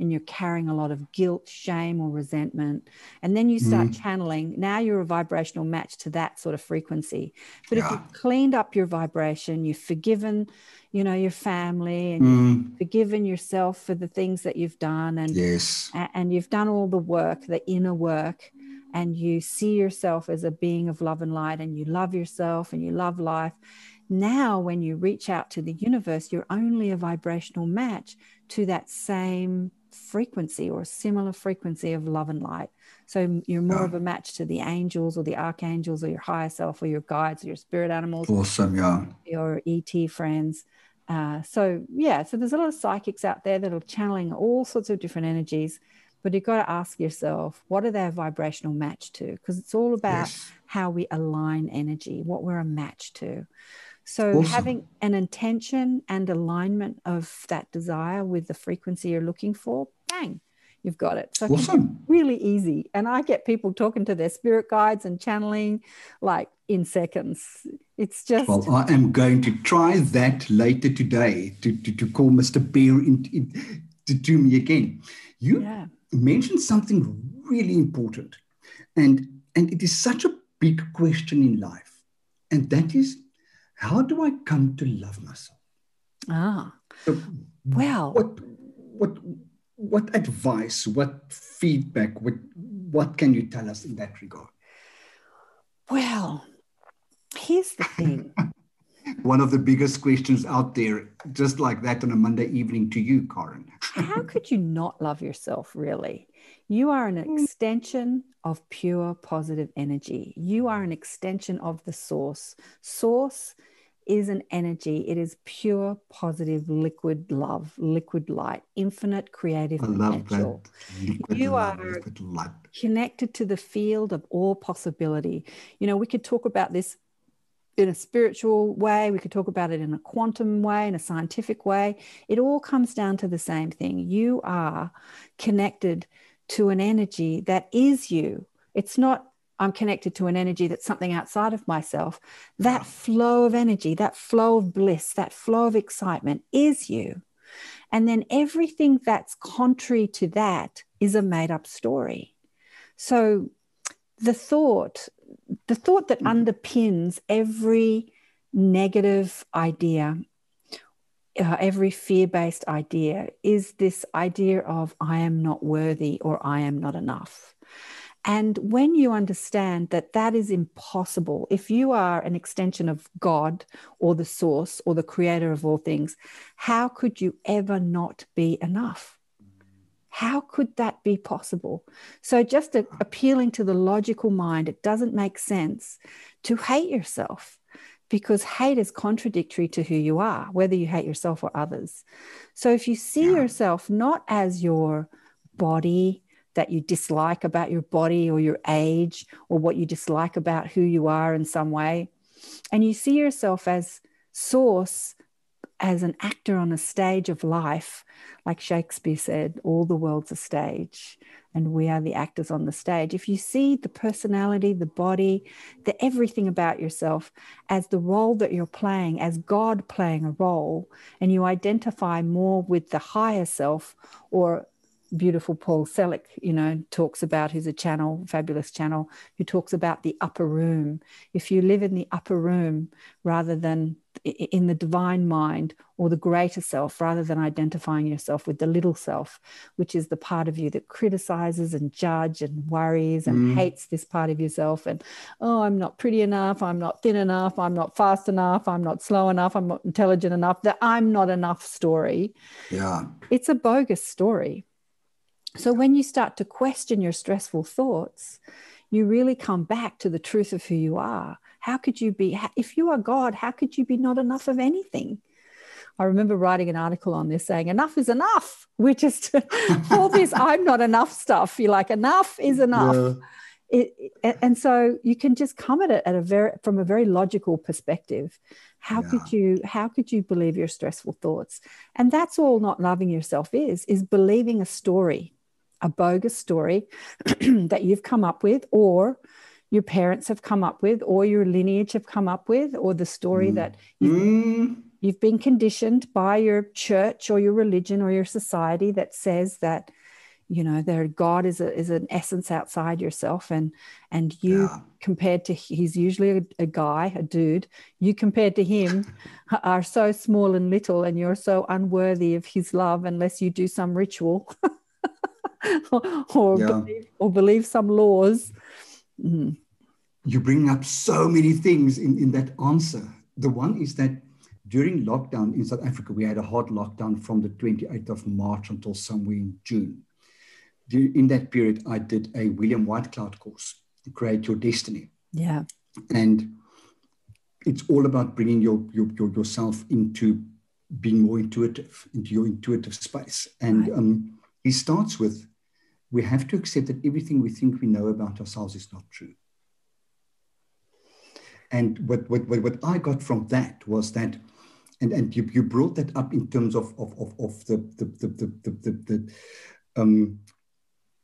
and you're carrying a lot of guilt, shame, or resentment, and then you start mm. channeling, now you're a vibrational match to that sort of frequency. But yeah. if you've cleaned up your vibration, you've forgiven, you know, your family, and mm. you've forgiven yourself for the things that you've done, and yes. and you've done all the work, the inner work, and you see yourself as a being of love and light, and you love yourself and you love life. Now, when you reach out to the universe, you're only a vibrational match to that same frequency or a similar frequency of love and light. So you're more yeah. of a match to the angels or the archangels or your higher self or your guides or your spirit animals. Awesome, yeah. Your E T friends. Uh, so, yeah, so there's a lot of psychics out there that are channeling all sorts of different energies. But you've got to ask yourself, what are they a vibrational match to? Because it's all about yes. how we align energy, what we're a match to. So awesome. Having an intention and alignment of that desire with the frequency you're looking for, bang, you've got it. So awesome. It's really easy. And I get people talking to their spirit guides and channeling like in seconds. It's just... Well, I am going to try that later today to, to, to call Mister Peer in, in, to do me again. You... Yeah. mentioned something really important, and and it is such a big question in life, and that is, how do I come to love myself? Ah, so well, what what what advice, what feedback, what what can you tell us in that regard? Well, here's the thing. One of the biggest questions out there, just like that on a Monday evening to you, Karen. How could you not love yourself, really? You are an extension of pure positive energy. You are an extension of the source. Source is an energy. It is pure, positive, liquid love, liquid light, infinite creative potential. You are connected to the field of all possibility. You know, we could talk about this in a spiritual way, we could talk about it in a quantum way, in a scientific way. It all comes down to the same thing. You are connected to an energy that is you. It's not, I'm connected to an energy that's something outside of myself. That flow of energy, that flow of bliss, that flow of excitement is you. And then everything that's contrary to that is a made-up story. So the thought, the thought that underpins every negative idea, uh, every fear-based idea, is this idea of I am not worthy or I am not enough. And when you understand that that is impossible, if you are an extension of God or the source or the creator of all things, how could you ever not be enough? How could that be possible? So just a, appealing to the logical mind, it doesn't make sense to hate yourself, because hate is contradictory to who you are, whether you hate yourself or others. So if you see yeah. yourself not as your body, that you dislike about your body or your age or what you dislike about who you are in some way, and you see yourself as source, as an actor on a stage of life, like Shakespeare said, all the world's a stage and we are the actors on the stage. If you see the personality, the body, the everything about yourself as the role that you're playing, as God playing a role, and you identify more with the higher self, or beautiful Paul Selig, you know, talks about, who's a channel, fabulous channel, who talks about the upper room. If you live in the upper room rather than in the divine mind or the greater self, rather than identifying yourself with the little self, which is the part of you that criticizes and judges and worries and mm. hates this part of yourself, and oh, I'm not pretty enough, I'm not thin enough, I'm not fast enough, I'm not slow enough, I'm not intelligent enough, the I'm not enough story. Yeah. It's a bogus story. So when you start to question your stressful thoughts, you really come back to the truth of who you are. How could you be, if you are God, how could you be not enough of anything? I remember writing an article on this saying, enough is enough. We're just, all this I'm not enough stuff. You're like, enough is enough. Yeah. It, and so you can just come at it at a very, from a very logical perspective. How yeah. could you, how could you believe your stressful thoughts? And that's all not loving yourself is, is believing a story, a bogus story that you've come up with, or your parents have come up with, or your lineage have come up with, or the story mm. that you've, mm. you've been conditioned by your church or your religion or your society that says that, you know, their God is a, is an essence outside yourself, and and you yeah. compared to, he's usually a, a guy, a dude, you compared to him are so small and little, and you're so unworthy of his love unless you do some ritual or, or, yeah. believe, or believe some laws. Mm. You bring up so many things in, in that answer. The one is that during lockdown in South Africa, we had a hard lockdown from the twenty-eighth of March until somewhere in June. In that period, I did a William Whitecloud course, Create Your Destiny. Yeah. And it's all about bringing your, your, your yourself into being more intuitive, into your intuitive space. And right. um, he starts with, we have to accept that everything we think we know about ourselves is not true. And what, what, what I got from that was that, and, and you, you brought that up in terms of, of, of, of the, the, the, the, the, the, the um,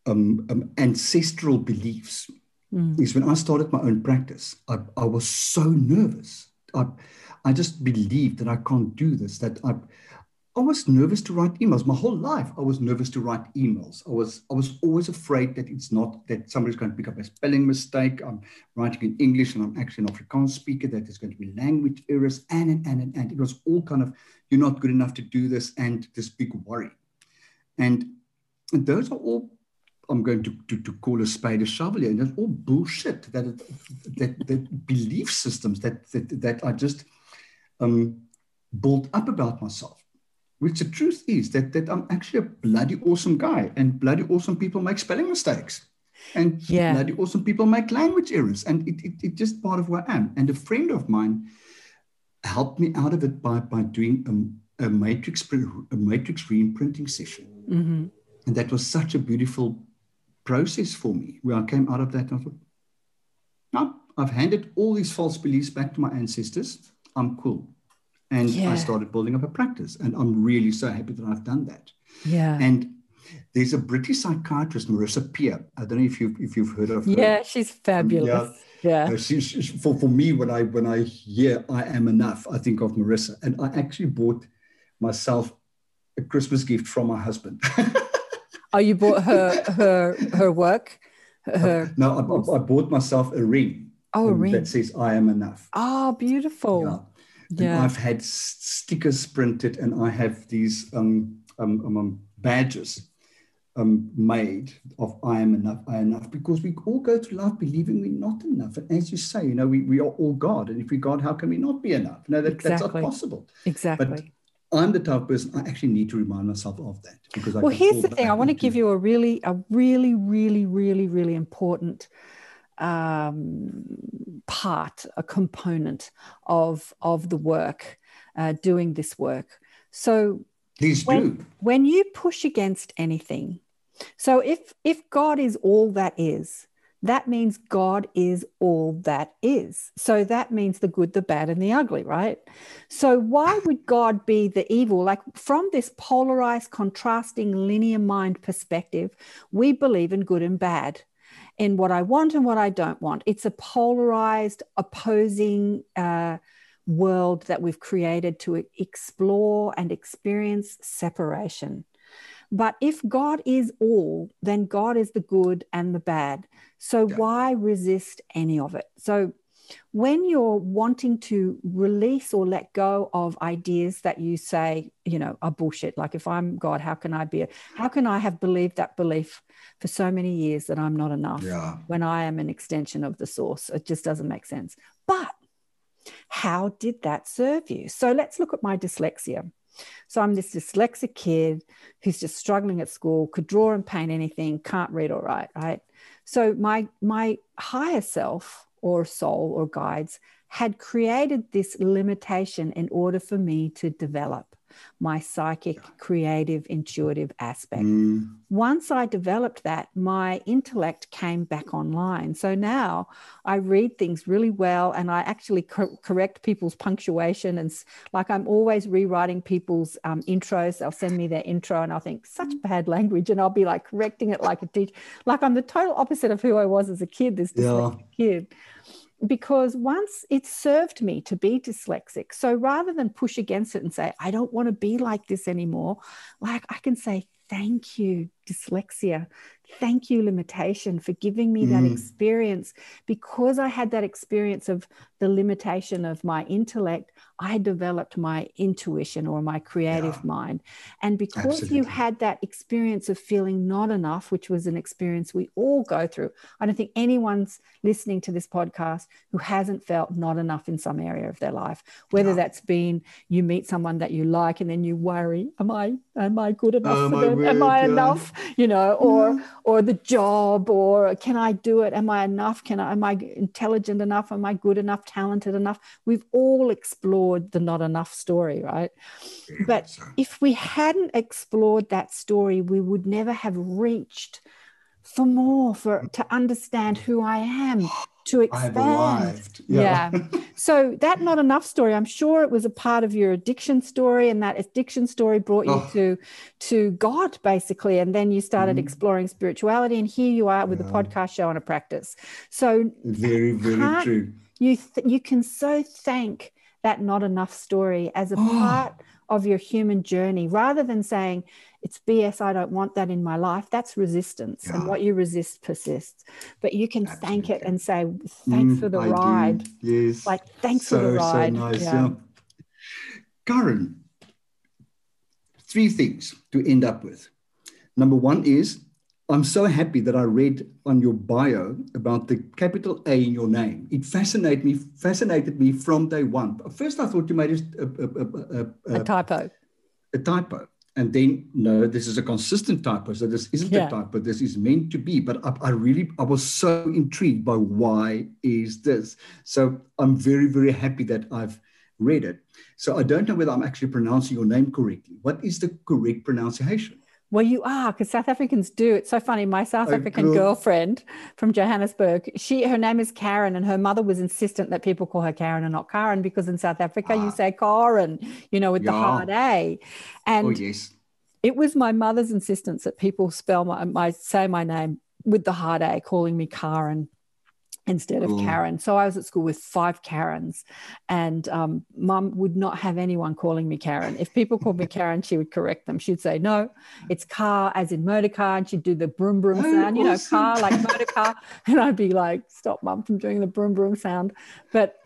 Um, um, ancestral beliefs mm. is when I started my own practice, I, I was so nervous. I, I just believed that I can't do this, that I, I was nervous to write emails. My whole life, I was nervous to write emails. I was, I was always afraid that it's not, that somebody's going to pick up a spelling mistake. I'm writing in English and I'm actually an Afrikaans speaker, that there's going to be language errors, and, and, and, and, and it was all kind of, you're not good enough to do this, and this big worry. And, and those are all, I'm going to, to, to call a spade a shovel here, and that's all bullshit. That it, that, that belief systems that that, that I just um, built up about myself, which the truth is that that I'm actually a bloody awesome guy, and bloody awesome people make spelling mistakes, and yeah. bloody awesome people make language errors, and it, it it's just part of who I am. And a friend of mine helped me out of it by by doing a, a matrix a matrix re-imprinting session, mm-hmm. and that was such a beautiful process for me, where I came out of that and I thought, no, I've handed all these false beliefs back to my ancestors. I'm cool. And yeah. I started building up a practice. And I'm really so happy that I've done that. Yeah. And there's a British psychiatrist, Marissa Peer. I don't know if you've, if you've heard of her. Yeah, she's fabulous. Yeah. yeah. She, she, for, for me, when I, when I hear I am enough, I think of Marissa. And I actually bought myself a Christmas gift from my husband. Oh, you bought her her, her work? Her. No, I, I bought myself a ring. Oh, a ring. That says I am enough. Oh, beautiful. Yeah. Yeah. I've had stickers printed, and I have these um, um, um, badges um, made of I am enough, I am enough, because we all go through life believing we're not enough. And as you say, you know, we, we are all God. And if we're God, how can we not be enough? No, that, exactly. That's not possible. Exactly. But I'm the type of person, I actually need to remind myself of that. Because I well, here's the thing. I want to give you a really, a really, really, really, really important um part a component of of the work, uh doing this work. So please when, do when you push against anything, so if if God is all that is, that means God is all that is. So that means the good, the bad, and the ugly, right? So why would God be the evil? Like, from this polarized, contrasting, linear mind perspective, we believe in good and bad, in what I want and what I don't want. It's a polarized, opposing uh, world that we've created to explore and experience separation. But if God is all, then God is the good and the bad. So yeah. why resist any of it? So when you're wanting to release or let go of ideas that you say, you know, are bullshit, like, if I'm God, how can I be, a, how can I have believed that belief for so many years that I'm not enough yeah. when I am an extension of the source? It just doesn't make sense. But how did that serve you? So let's look at my dyslexia. So I'm this dyslexic kid who's just struggling at school, could draw and paint anything, can't read or write, right? So my, my higher self, or soul, or guides, had created this limitation in order for me to develop my psychic, creative, intuitive aspect. Mm. Once I developed that, my intellect came back online. So now I read things really well, and I actually co- correct people's punctuation. And like, I'm always rewriting people's um, intros. They'll send me their intro and I'll think, such bad language. And I'll be like correcting it like a teacher. Like, I'm the total opposite of who I was as a kid, this dyslexic yeah. kid. Because once it served me to be dyslexic, so rather than push against it and say, I don't want to be like this anymore, like, I can say, thank you, dyslexia. Thank you, limitation, for giving me mm. that experience. Because I had that experience of the limitation of my intellect, I developed my intuition, or my creative yeah. mind. And because Absolutely. You had that experience of feeling not enough, which was an experience we all go through. I don't think anyone's listening to this podcast who hasn't felt not enough in some area of their life, whether yeah. that's been you meet someone that you like and then you worry, am I, am I good enough um, for them? Weird, am I yeah. enough? You know, or mm. or the job, or can I do it? Am I enough? Can I, am I intelligent enough? Am I good enough, talented enough? We've all explored the not enough story, right? Yeah, but so. If we hadn't explored that story, we would never have reached for more, for to understand who I am, to expand. I have arrived. Yeah. yeah. So that not enough story, I'm sure it was a part of your addiction story, and that addiction story brought oh. you to, to God, basically. And then you started mm. exploring spirituality, and here you are with yeah. a podcast show and a practice. So very, very true. You, th- you can so thank that not enough story as a oh. part of your human journey, rather than saying, it's B S, I don't want that in my life. That's resistance. Yeah. And what you resist persists. But you can Absolutely. Thank it and say, thanks mm, for the I ride. Do. Yes. Like, thanks so, for the ride. So nice. Yeah. Yeah. Karen, three things to end up with. Number one is, I'm so happy that I read on your bio about the capital A in your name. It fascinated me, fascinated me from day one. At first, I thought you made a, a, a, a, a, a typo. A typo. And then, no, this is a consistent typo. So this isn't yeah. a typo. This is meant to be. But I, I really, I was so intrigued by why is this. So I'm very, very happy that I've read it. So I don't know whether I'm actually pronouncing your name correctly. What is the correct pronunciation? Well, you are, because South Africans do. It's so funny. My South oh, African cool. girlfriend from Johannesburg, she her name is Karen, and her mother was insistent that people call her Karen and not Karen, because in South Africa ah. you say Karen, you know, with yeah. the hard A. And oh, yes. it was my mother's insistence that people spell my, my say my name with the hard A, calling me Karen instead of Ooh. Karen. So I was at school with five Karens, and um, mum would not have anyone calling me Karen. If people called me Karen, she would correct them. She'd say, no, it's car, as in motor car, and she'd do the broom broom sound, oh, you know, awesome. Car like motor car. And I'd be like, stop mum from doing the broom broom sound. But,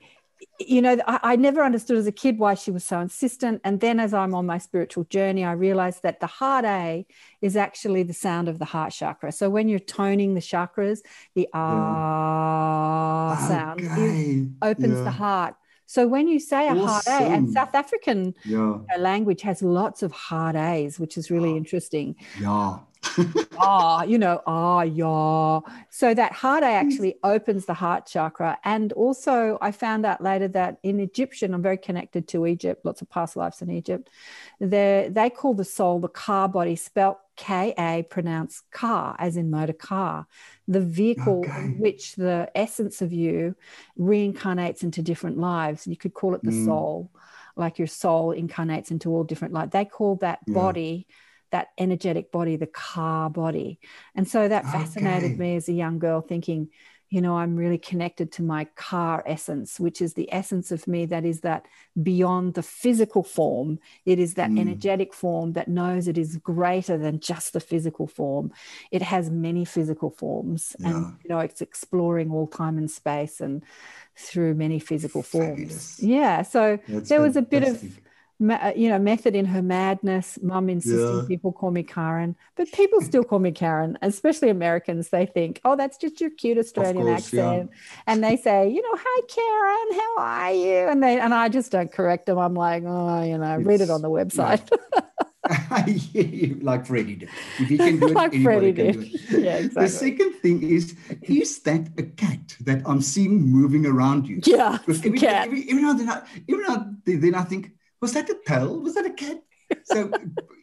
you know, I, I never understood as a kid why she was so insistent. And then as I'm on my spiritual journey, I realized that the hard A is actually the sound of the heart chakra. So when you're toning the chakras, the ah yeah. sound okay. opens yeah. the heart. So when you say a awesome. Hard A, and South African yeah. language has lots of hard A's, which is really yeah. interesting. Yeah. ah, you know, ah, yeah. So that hard A actually opens the heart chakra. And also I found out later that in Egyptian, I'm very connected to Egypt, lots of past lives in Egypt, they they call the soul the car body, spelt K A, pronounced car, as in motor car, the vehicle okay. in which the essence of you reincarnates into different lives. You could call it the mm. soul, like your soul incarnates into all different lives. They call that yeah. body, that energetic body, the car body. And so that fascinated okay. me as a young girl, thinking, you know, I'm really connected to my car essence, which is the essence of me that is that beyond the physical form. It is that mm. energetic form that knows it is greater than just the physical form. It has many physical forms yeah. and, you know, it's exploring all time and space and through many physical forms. Fabulous. Yeah. So That's there was a bit of, you know, method in her madness. Mum insisting yeah. people call me Karen, but people still call me Karen, especially Americans. They think, oh, that's just your cute Australian course, accent. Yeah. And they say, you know, hi, Karen, how are you? And they, and I just don't correct them. I'm like, oh, you know, it's, read it on the website. Yeah. Like Freddie did. If he can do it, like anybody can do it. Yeah, exactly. The second thing is, is that a cat that I'm seeing moving around you? Yeah, every, cat. Every, every now and then I, every now and then I think, was that a pal? Was that a cat? So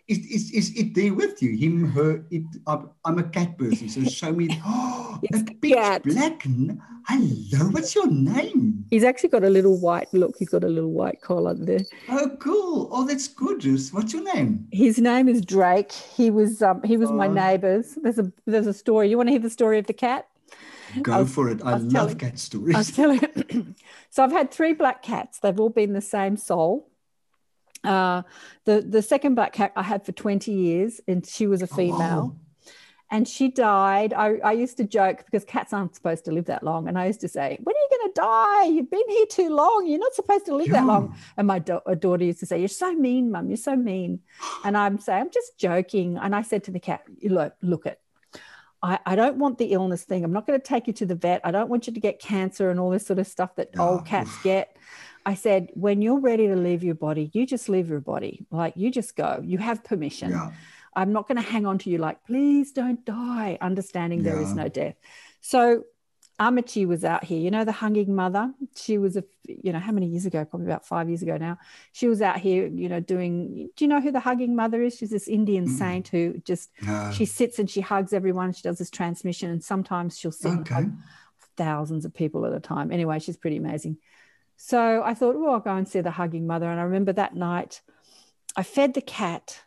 is, is, is it there with you? Him, her, it. I'm, I'm a cat person, so show me. Oh, it's a big cat. Black. Hello, what's your name? He's actually got a little white look. He's got a little white collar there. Oh, cool. Oh, that's gorgeous. What's your name? His name is Drake. He was um, he was oh. my neighbour's. There's a there's a story. You want to hear the story of the cat? Go was, for it. I, I love telling, cat stories. I was telling, so I've had three black cats. They've all been the same soul. Uh, the, the second black cat I had for twenty years, and she was a female. Oh, wow. And she died. I, I used to joke, because cats aren't supposed to live that long. And I used to say, when are you going to die? You've been here too long. You're not supposed to live yeah. that long. And my do- daughter used to say, you're so mean, Mum. You're so mean. And I'm saying, I'm just joking. And I said to the cat, look, look it. I, I don't want the illness thing. I'm not going to take you to the vet. I don't want you to get cancer and all this sort of stuff that oh. old cats get. I said, when you're ready to leave your body, you just leave your body. Like, you just go. You have permission. Yeah. I'm not going to hang on to you like, please don't die, understanding yeah. there is no death. So Amachi was out here. You know, the hunging mother, she was, a, you know, how many years ago? Probably about five years ago now. She was out here, you know, doing, do you know who the hugging mother is? She's this Indian mm. saint who just, uh, she sits and she hugs everyone. She does this transmission, and sometimes she'll sit okay. and hug thousands of people at a time. Anyway, she's pretty amazing. So I thought, oh, I'll go and see the hugging mother. And I remember that night I fed the cat.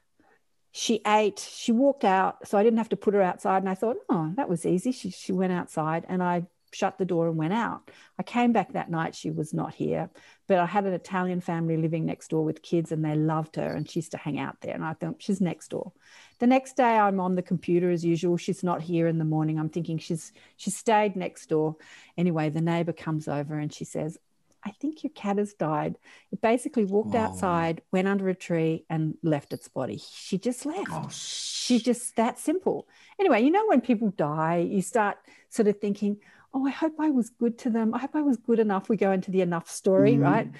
She ate, she walked out, so I didn't have to put her outside. And I thought, oh, that was easy. She, she went outside, and I shut the door and went out. I came back that night. She was not here, but I had an Italian family living next door with kids, and they loved her, and she used to hang out there. And I thought, she's next door. The next day I'm on the computer as usual. She's not here in the morning. I'm thinking she's she stayed next door. Anyway, the neighbor comes over and she says, I think your cat has died. It basically walked oh. outside, went under a tree, and left its body. She just left. Oh, she just, that simple. Anyway, you know, when people die, you start sort of thinking, oh, I hope I was good to them. I hope I was good enough. We go into the enough story, mm-hmm. right?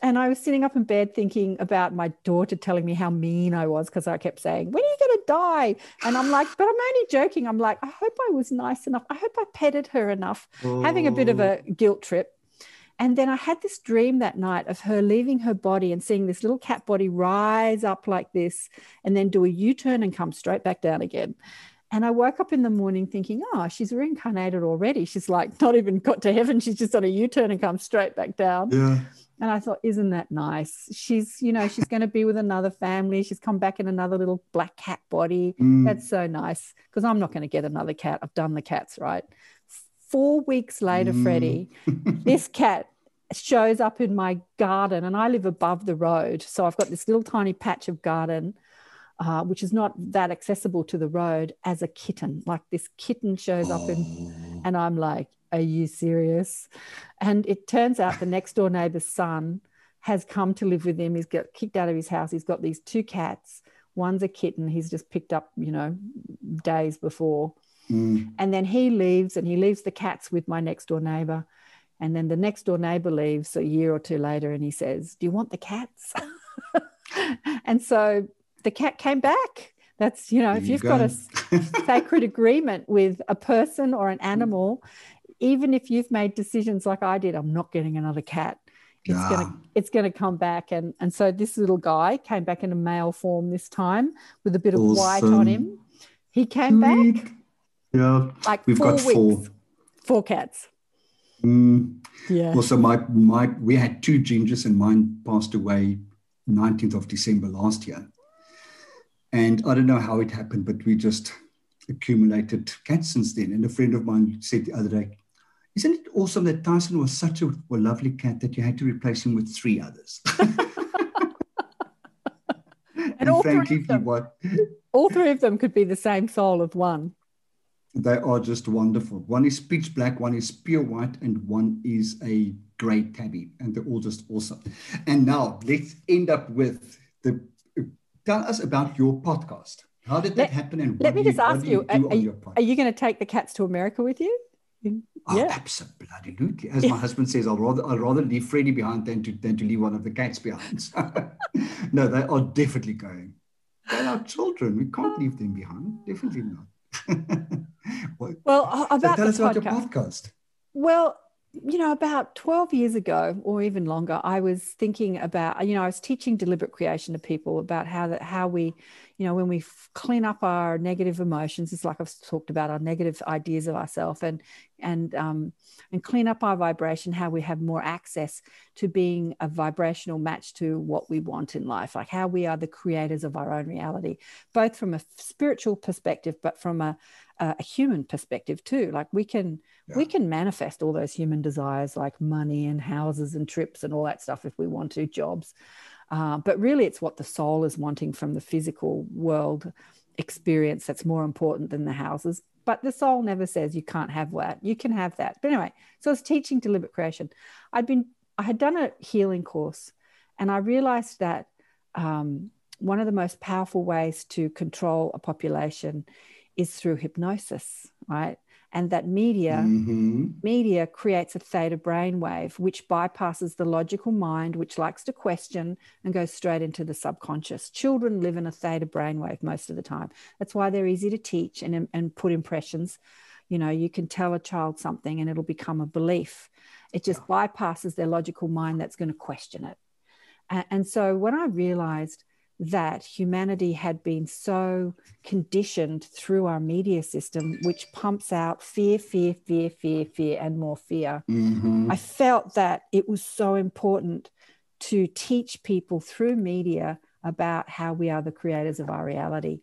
And I was sitting up in bed thinking about my daughter telling me how mean I was, because I kept saying, when are you going to die? And I'm like, but I'm only joking. I'm like, I hope I was nice enough. I hope I petted her enough. Oh. Having a bit of a guilt trip. And then I had this dream that night of her leaving her body and seeing this little cat body rise up like this and then do a U-turn and come straight back down again. And I woke up in the morning thinking, oh, she's reincarnated already. She's like not even got to heaven. She's just on a U-turn and come straight back down. Yeah. And I thought, isn't that nice? She's, you know, she's going to be with another family. She's come back in another little black cat body. Mm. That's so nice, because I'm not going to get another cat. I've done the cats, right? Four weeks later, mm. Freddie, this cat shows up in my garden, and I live above the road. So I've got this little tiny patch of garden, uh, which is not that accessible to the road, as a kitten. Like this kitten shows oh. up in, and I'm like, are you serious? And it turns out the next door neighbor's son has come to live with him. He's got kicked out of his house. He's got these two cats. One's a kitten he's just picked up, you know, days before. Mm. And then he leaves, and he leaves the cats with my next door neighbor. And then the next door neighbor leaves a year or two later, and he says, do you want the cats? And so the cat came back. That's, you know, there if you've you go. got a sacred agreement with a person or an animal, even if you've made decisions like I did, I'm not getting another cat. It's yeah. gonna, it's gonna come back, and and so this little guy came back in a male form this time with a bit of awesome. white on him. He came Sweet. back. Yeah, like we've four got weeks, four, four cats. Mm. Yeah. Also, my my we had two gingers, and mine passed away nineteenth of December last year. And I don't know how it happened, but we just accumulated cats since then. And a friend of mine said the other day, isn't it awesome that Tyson was such a, a lovely cat that you had to replace him with three others? and and all, frankly, three them, what, all three of them could be the same soul of one. They are just wonderful. One is pitch black, one is pure white, and one is a grey tabby. And they're all just awesome. And now let's end up with the... Tell us about your podcast. How did that let, happen? And what let me do, just ask you, you are, are, you, are you going to take the cats to America with you? Oh, yeah. Absolutely. As yeah. my husband says, I'll rather, I'll rather leave Freddie behind than to, than to leave one of the cats behind. No, they are definitely going. They're our children. We can't leave them behind. Definitely not. well, well about so tell us about podcast. your podcast. Well, you know, about twelve years ago or even longer, I was thinking about, you know, I was teaching deliberate creation to people about how that, how we, you know, when we f- clean up our negative emotions, it's like I've talked about our negative ideas of ourselves and, and, um, and clean up our vibration, how we have more access to being a vibrational match to what we want in life, like how we are the creators of our own reality, both from a spiritual perspective, but from a, a human perspective too. Like we can yeah. we can manifest all those human desires, like money and houses and trips and all that stuff if we want to, jobs, uh, but really it's what the soul is wanting from the physical world experience that's more important than the houses. But the soul never says you can't have that, you can have that. But anyway, so I was teaching deliberate creation. I'd been I had done a healing course, and I realized that um, one of the most powerful ways to control a population is through hypnosis, right? And that media mm-hmm. media creates a theta brainwave, which bypasses the logical mind, which likes to question, and goes straight into the subconscious. Children live in a theta brainwave most of the time. That's why they're easy to teach and, and put impressions. You know, you can tell a child something and it'll become a belief. It just yeah. bypasses their logical mind that's going to question it. And, and so when I realized that humanity had been so conditioned through our media system, which pumps out fear, fear, fear, fear, fear, and more fear. Mm-hmm. I felt that it was so important to teach people through media about how we are the creators of our reality.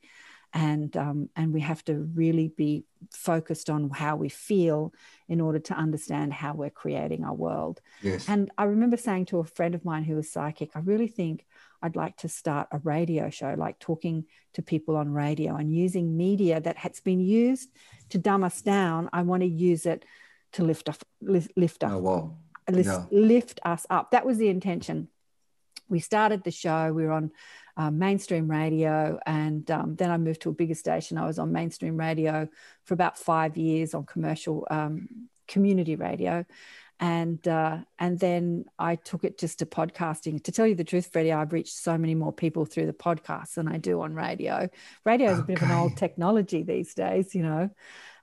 And um, and we have to really be focused on how we feel in order to understand how we're creating our world. Yes. And I remember saying to a friend of mine who was psychic, I really think I'd like to start a radio show, like talking to people on radio and using media that has been used to dumb us down. I want to use it to lift up, lift, lift up, oh, wow. lift, yeah. lift us up. That was the intention. We started the show. We were on uh, mainstream radio, and um, then I moved to a bigger station. I was on mainstream radio for about five years on commercial um, community radio. And uh, and then I took it just to podcasting. To tell you the truth, Freddie, I've reached so many more people through the podcast than I do on radio. Radio is okay. a bit of an old technology these days, you know.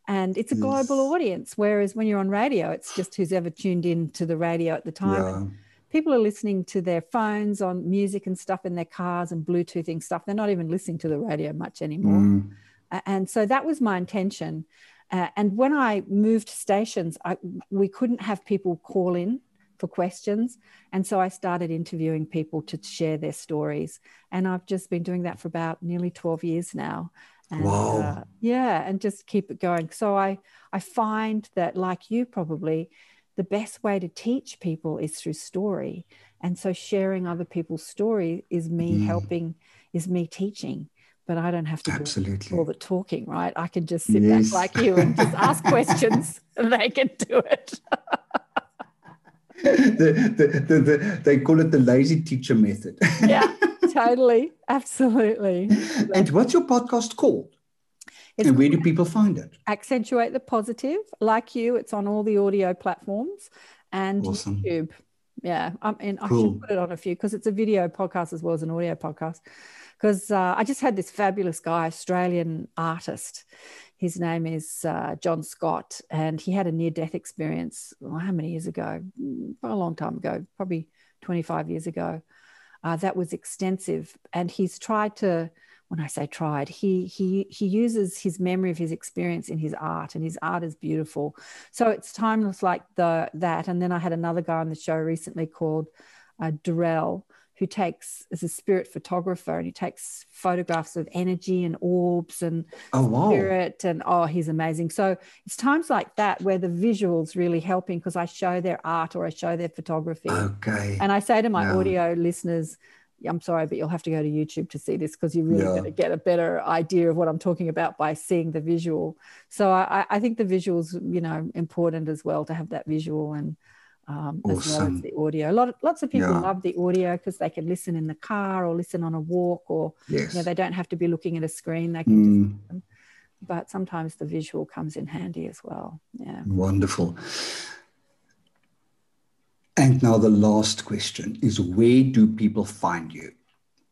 and it's a yes. global audience. Whereas when you're on radio, it's just who's ever tuned in to the radio at the time. Yeah. And people are listening to their phones on music and stuff in their cars and Bluetoothing stuff. They're not even listening to the radio much anymore. Mm. Uh, and so that was my intention. Uh, and when I moved stations, I, we couldn't have people call in for questions. And so I started interviewing people to share their stories. And I've just been doing that for about nearly twelve years now. And, wow. Uh, yeah, and just keep it going. So I, I find that, like you probably, the best way to teach people is through story. And so sharing other people's story is me mm. helping, is me teaching. But I don't have to Absolutely. do all the talking, right? I can just sit yes. back like you and just ask questions and they can do it. The, the, the, the, they call it the lazy teacher method. Yeah, totally. Absolutely. And what's your podcast called? It's and where do people find it? Accentuate the Positive. Like you, it's on all the audio platforms and awesome. YouTube. Yeah, I mean, I cool. should put it on a few because it's a video podcast as well as an audio podcast. Because uh, I just had this fabulous guy, Australian artist. His name is uh, John Scott, and he had a near-death experience. Well, how many years ago? A long time ago, probably twenty-five years ago. Uh, that was extensive, and he's tried to. When I say tried, he he he uses his memory of his experience in his art, and his art is beautiful. So it's timeless like the that. And then I had another guy on the show recently called uh, Durrell, who takes is a spirit photographer, and he takes photographs of energy and orbs and oh, wow. spirit, and oh, he's amazing. So it's times like that where the visuals really helping because I show their art or I show their photography. Okay. And I say to my yeah. audio listeners, I'm sorry, but you'll have to go to YouTube to see this because you're really yeah. going to get a better idea of what I'm talking about by seeing the visual. So I, I think the visual's, you know, important as well to have that visual and um, awesome. as well as the audio. A lot, of, lots of people yeah. love the audio because they can listen in the car or listen on a walk or yes. you know, they don't have to be looking at a screen. They can mm. just listen. But sometimes the visual comes in handy as well. Yeah. Wonderful. And now the last question is, where do people find you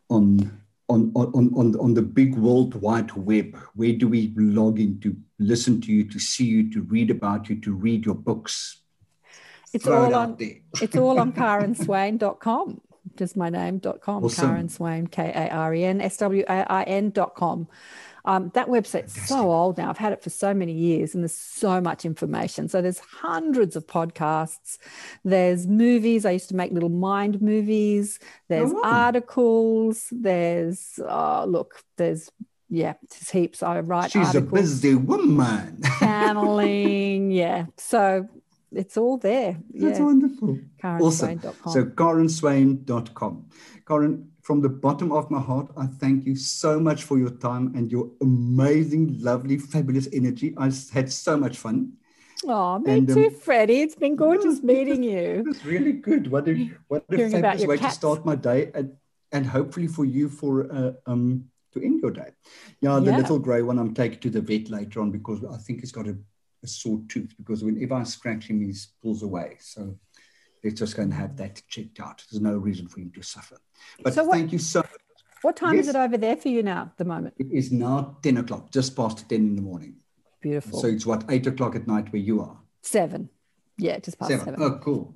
on, on, on, on, on the big world wide web? Where do we log in to listen to you, to see you, to read about you, to read your books? It's Throw all it on there. It's all on karen swain dot com, just my name dot com, awesome. Karen Swain, K A R E N S W A I N dot com. Um, that website's Fantastic. so old now. I've had it for so many years and there's so much information. So there's hundreds of podcasts. There's movies. I used to make little mind movies. There's oh, wow. articles. There's, uh, look, there's, yeah, there's heaps. I write She's articles. She's a busy woman. Channeling, yeah. So it's all there. That's yeah. wonderful. Karen Swain dot com. So karen swain dot com. Karen, from the bottom of my heart, I thank you so much for your time and your amazing, lovely, fabulous energy. I had so much fun. Oh, me and, too, um, Freddie. It's been gorgeous no, meeting you. It's really good. What a, what a fabulous way cats. to start my day, and, and hopefully for you for uh, um, to end your day. Yeah, the yeah. little grey one I'm taking to the vet later on because I think he's got a, a sore tooth because whenever I scratch him, he pulls away. So it's just going to have that checked out. There's no reason for him to suffer. But so what, thank you so much. What time yes. is it over there for you now at the moment? It is now ten o'clock, just past ten in the morning. Beautiful. So it's what, eight o'clock at night where you are? seven. Yeah, just past seven. seven. Oh, cool.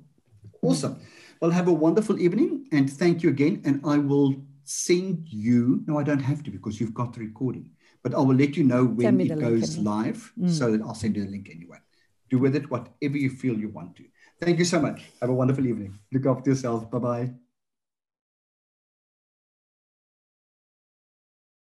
Awesome. Well, have a wonderful evening and thank you again. And I will send you, no, I don't have to because you've got the recording, but I will let you know when it goes live mm. so that I'll send you the link anyway. Do with it whatever you feel you want to. Thank you so much. Have a wonderful evening. Look after yourselves. Bye-bye.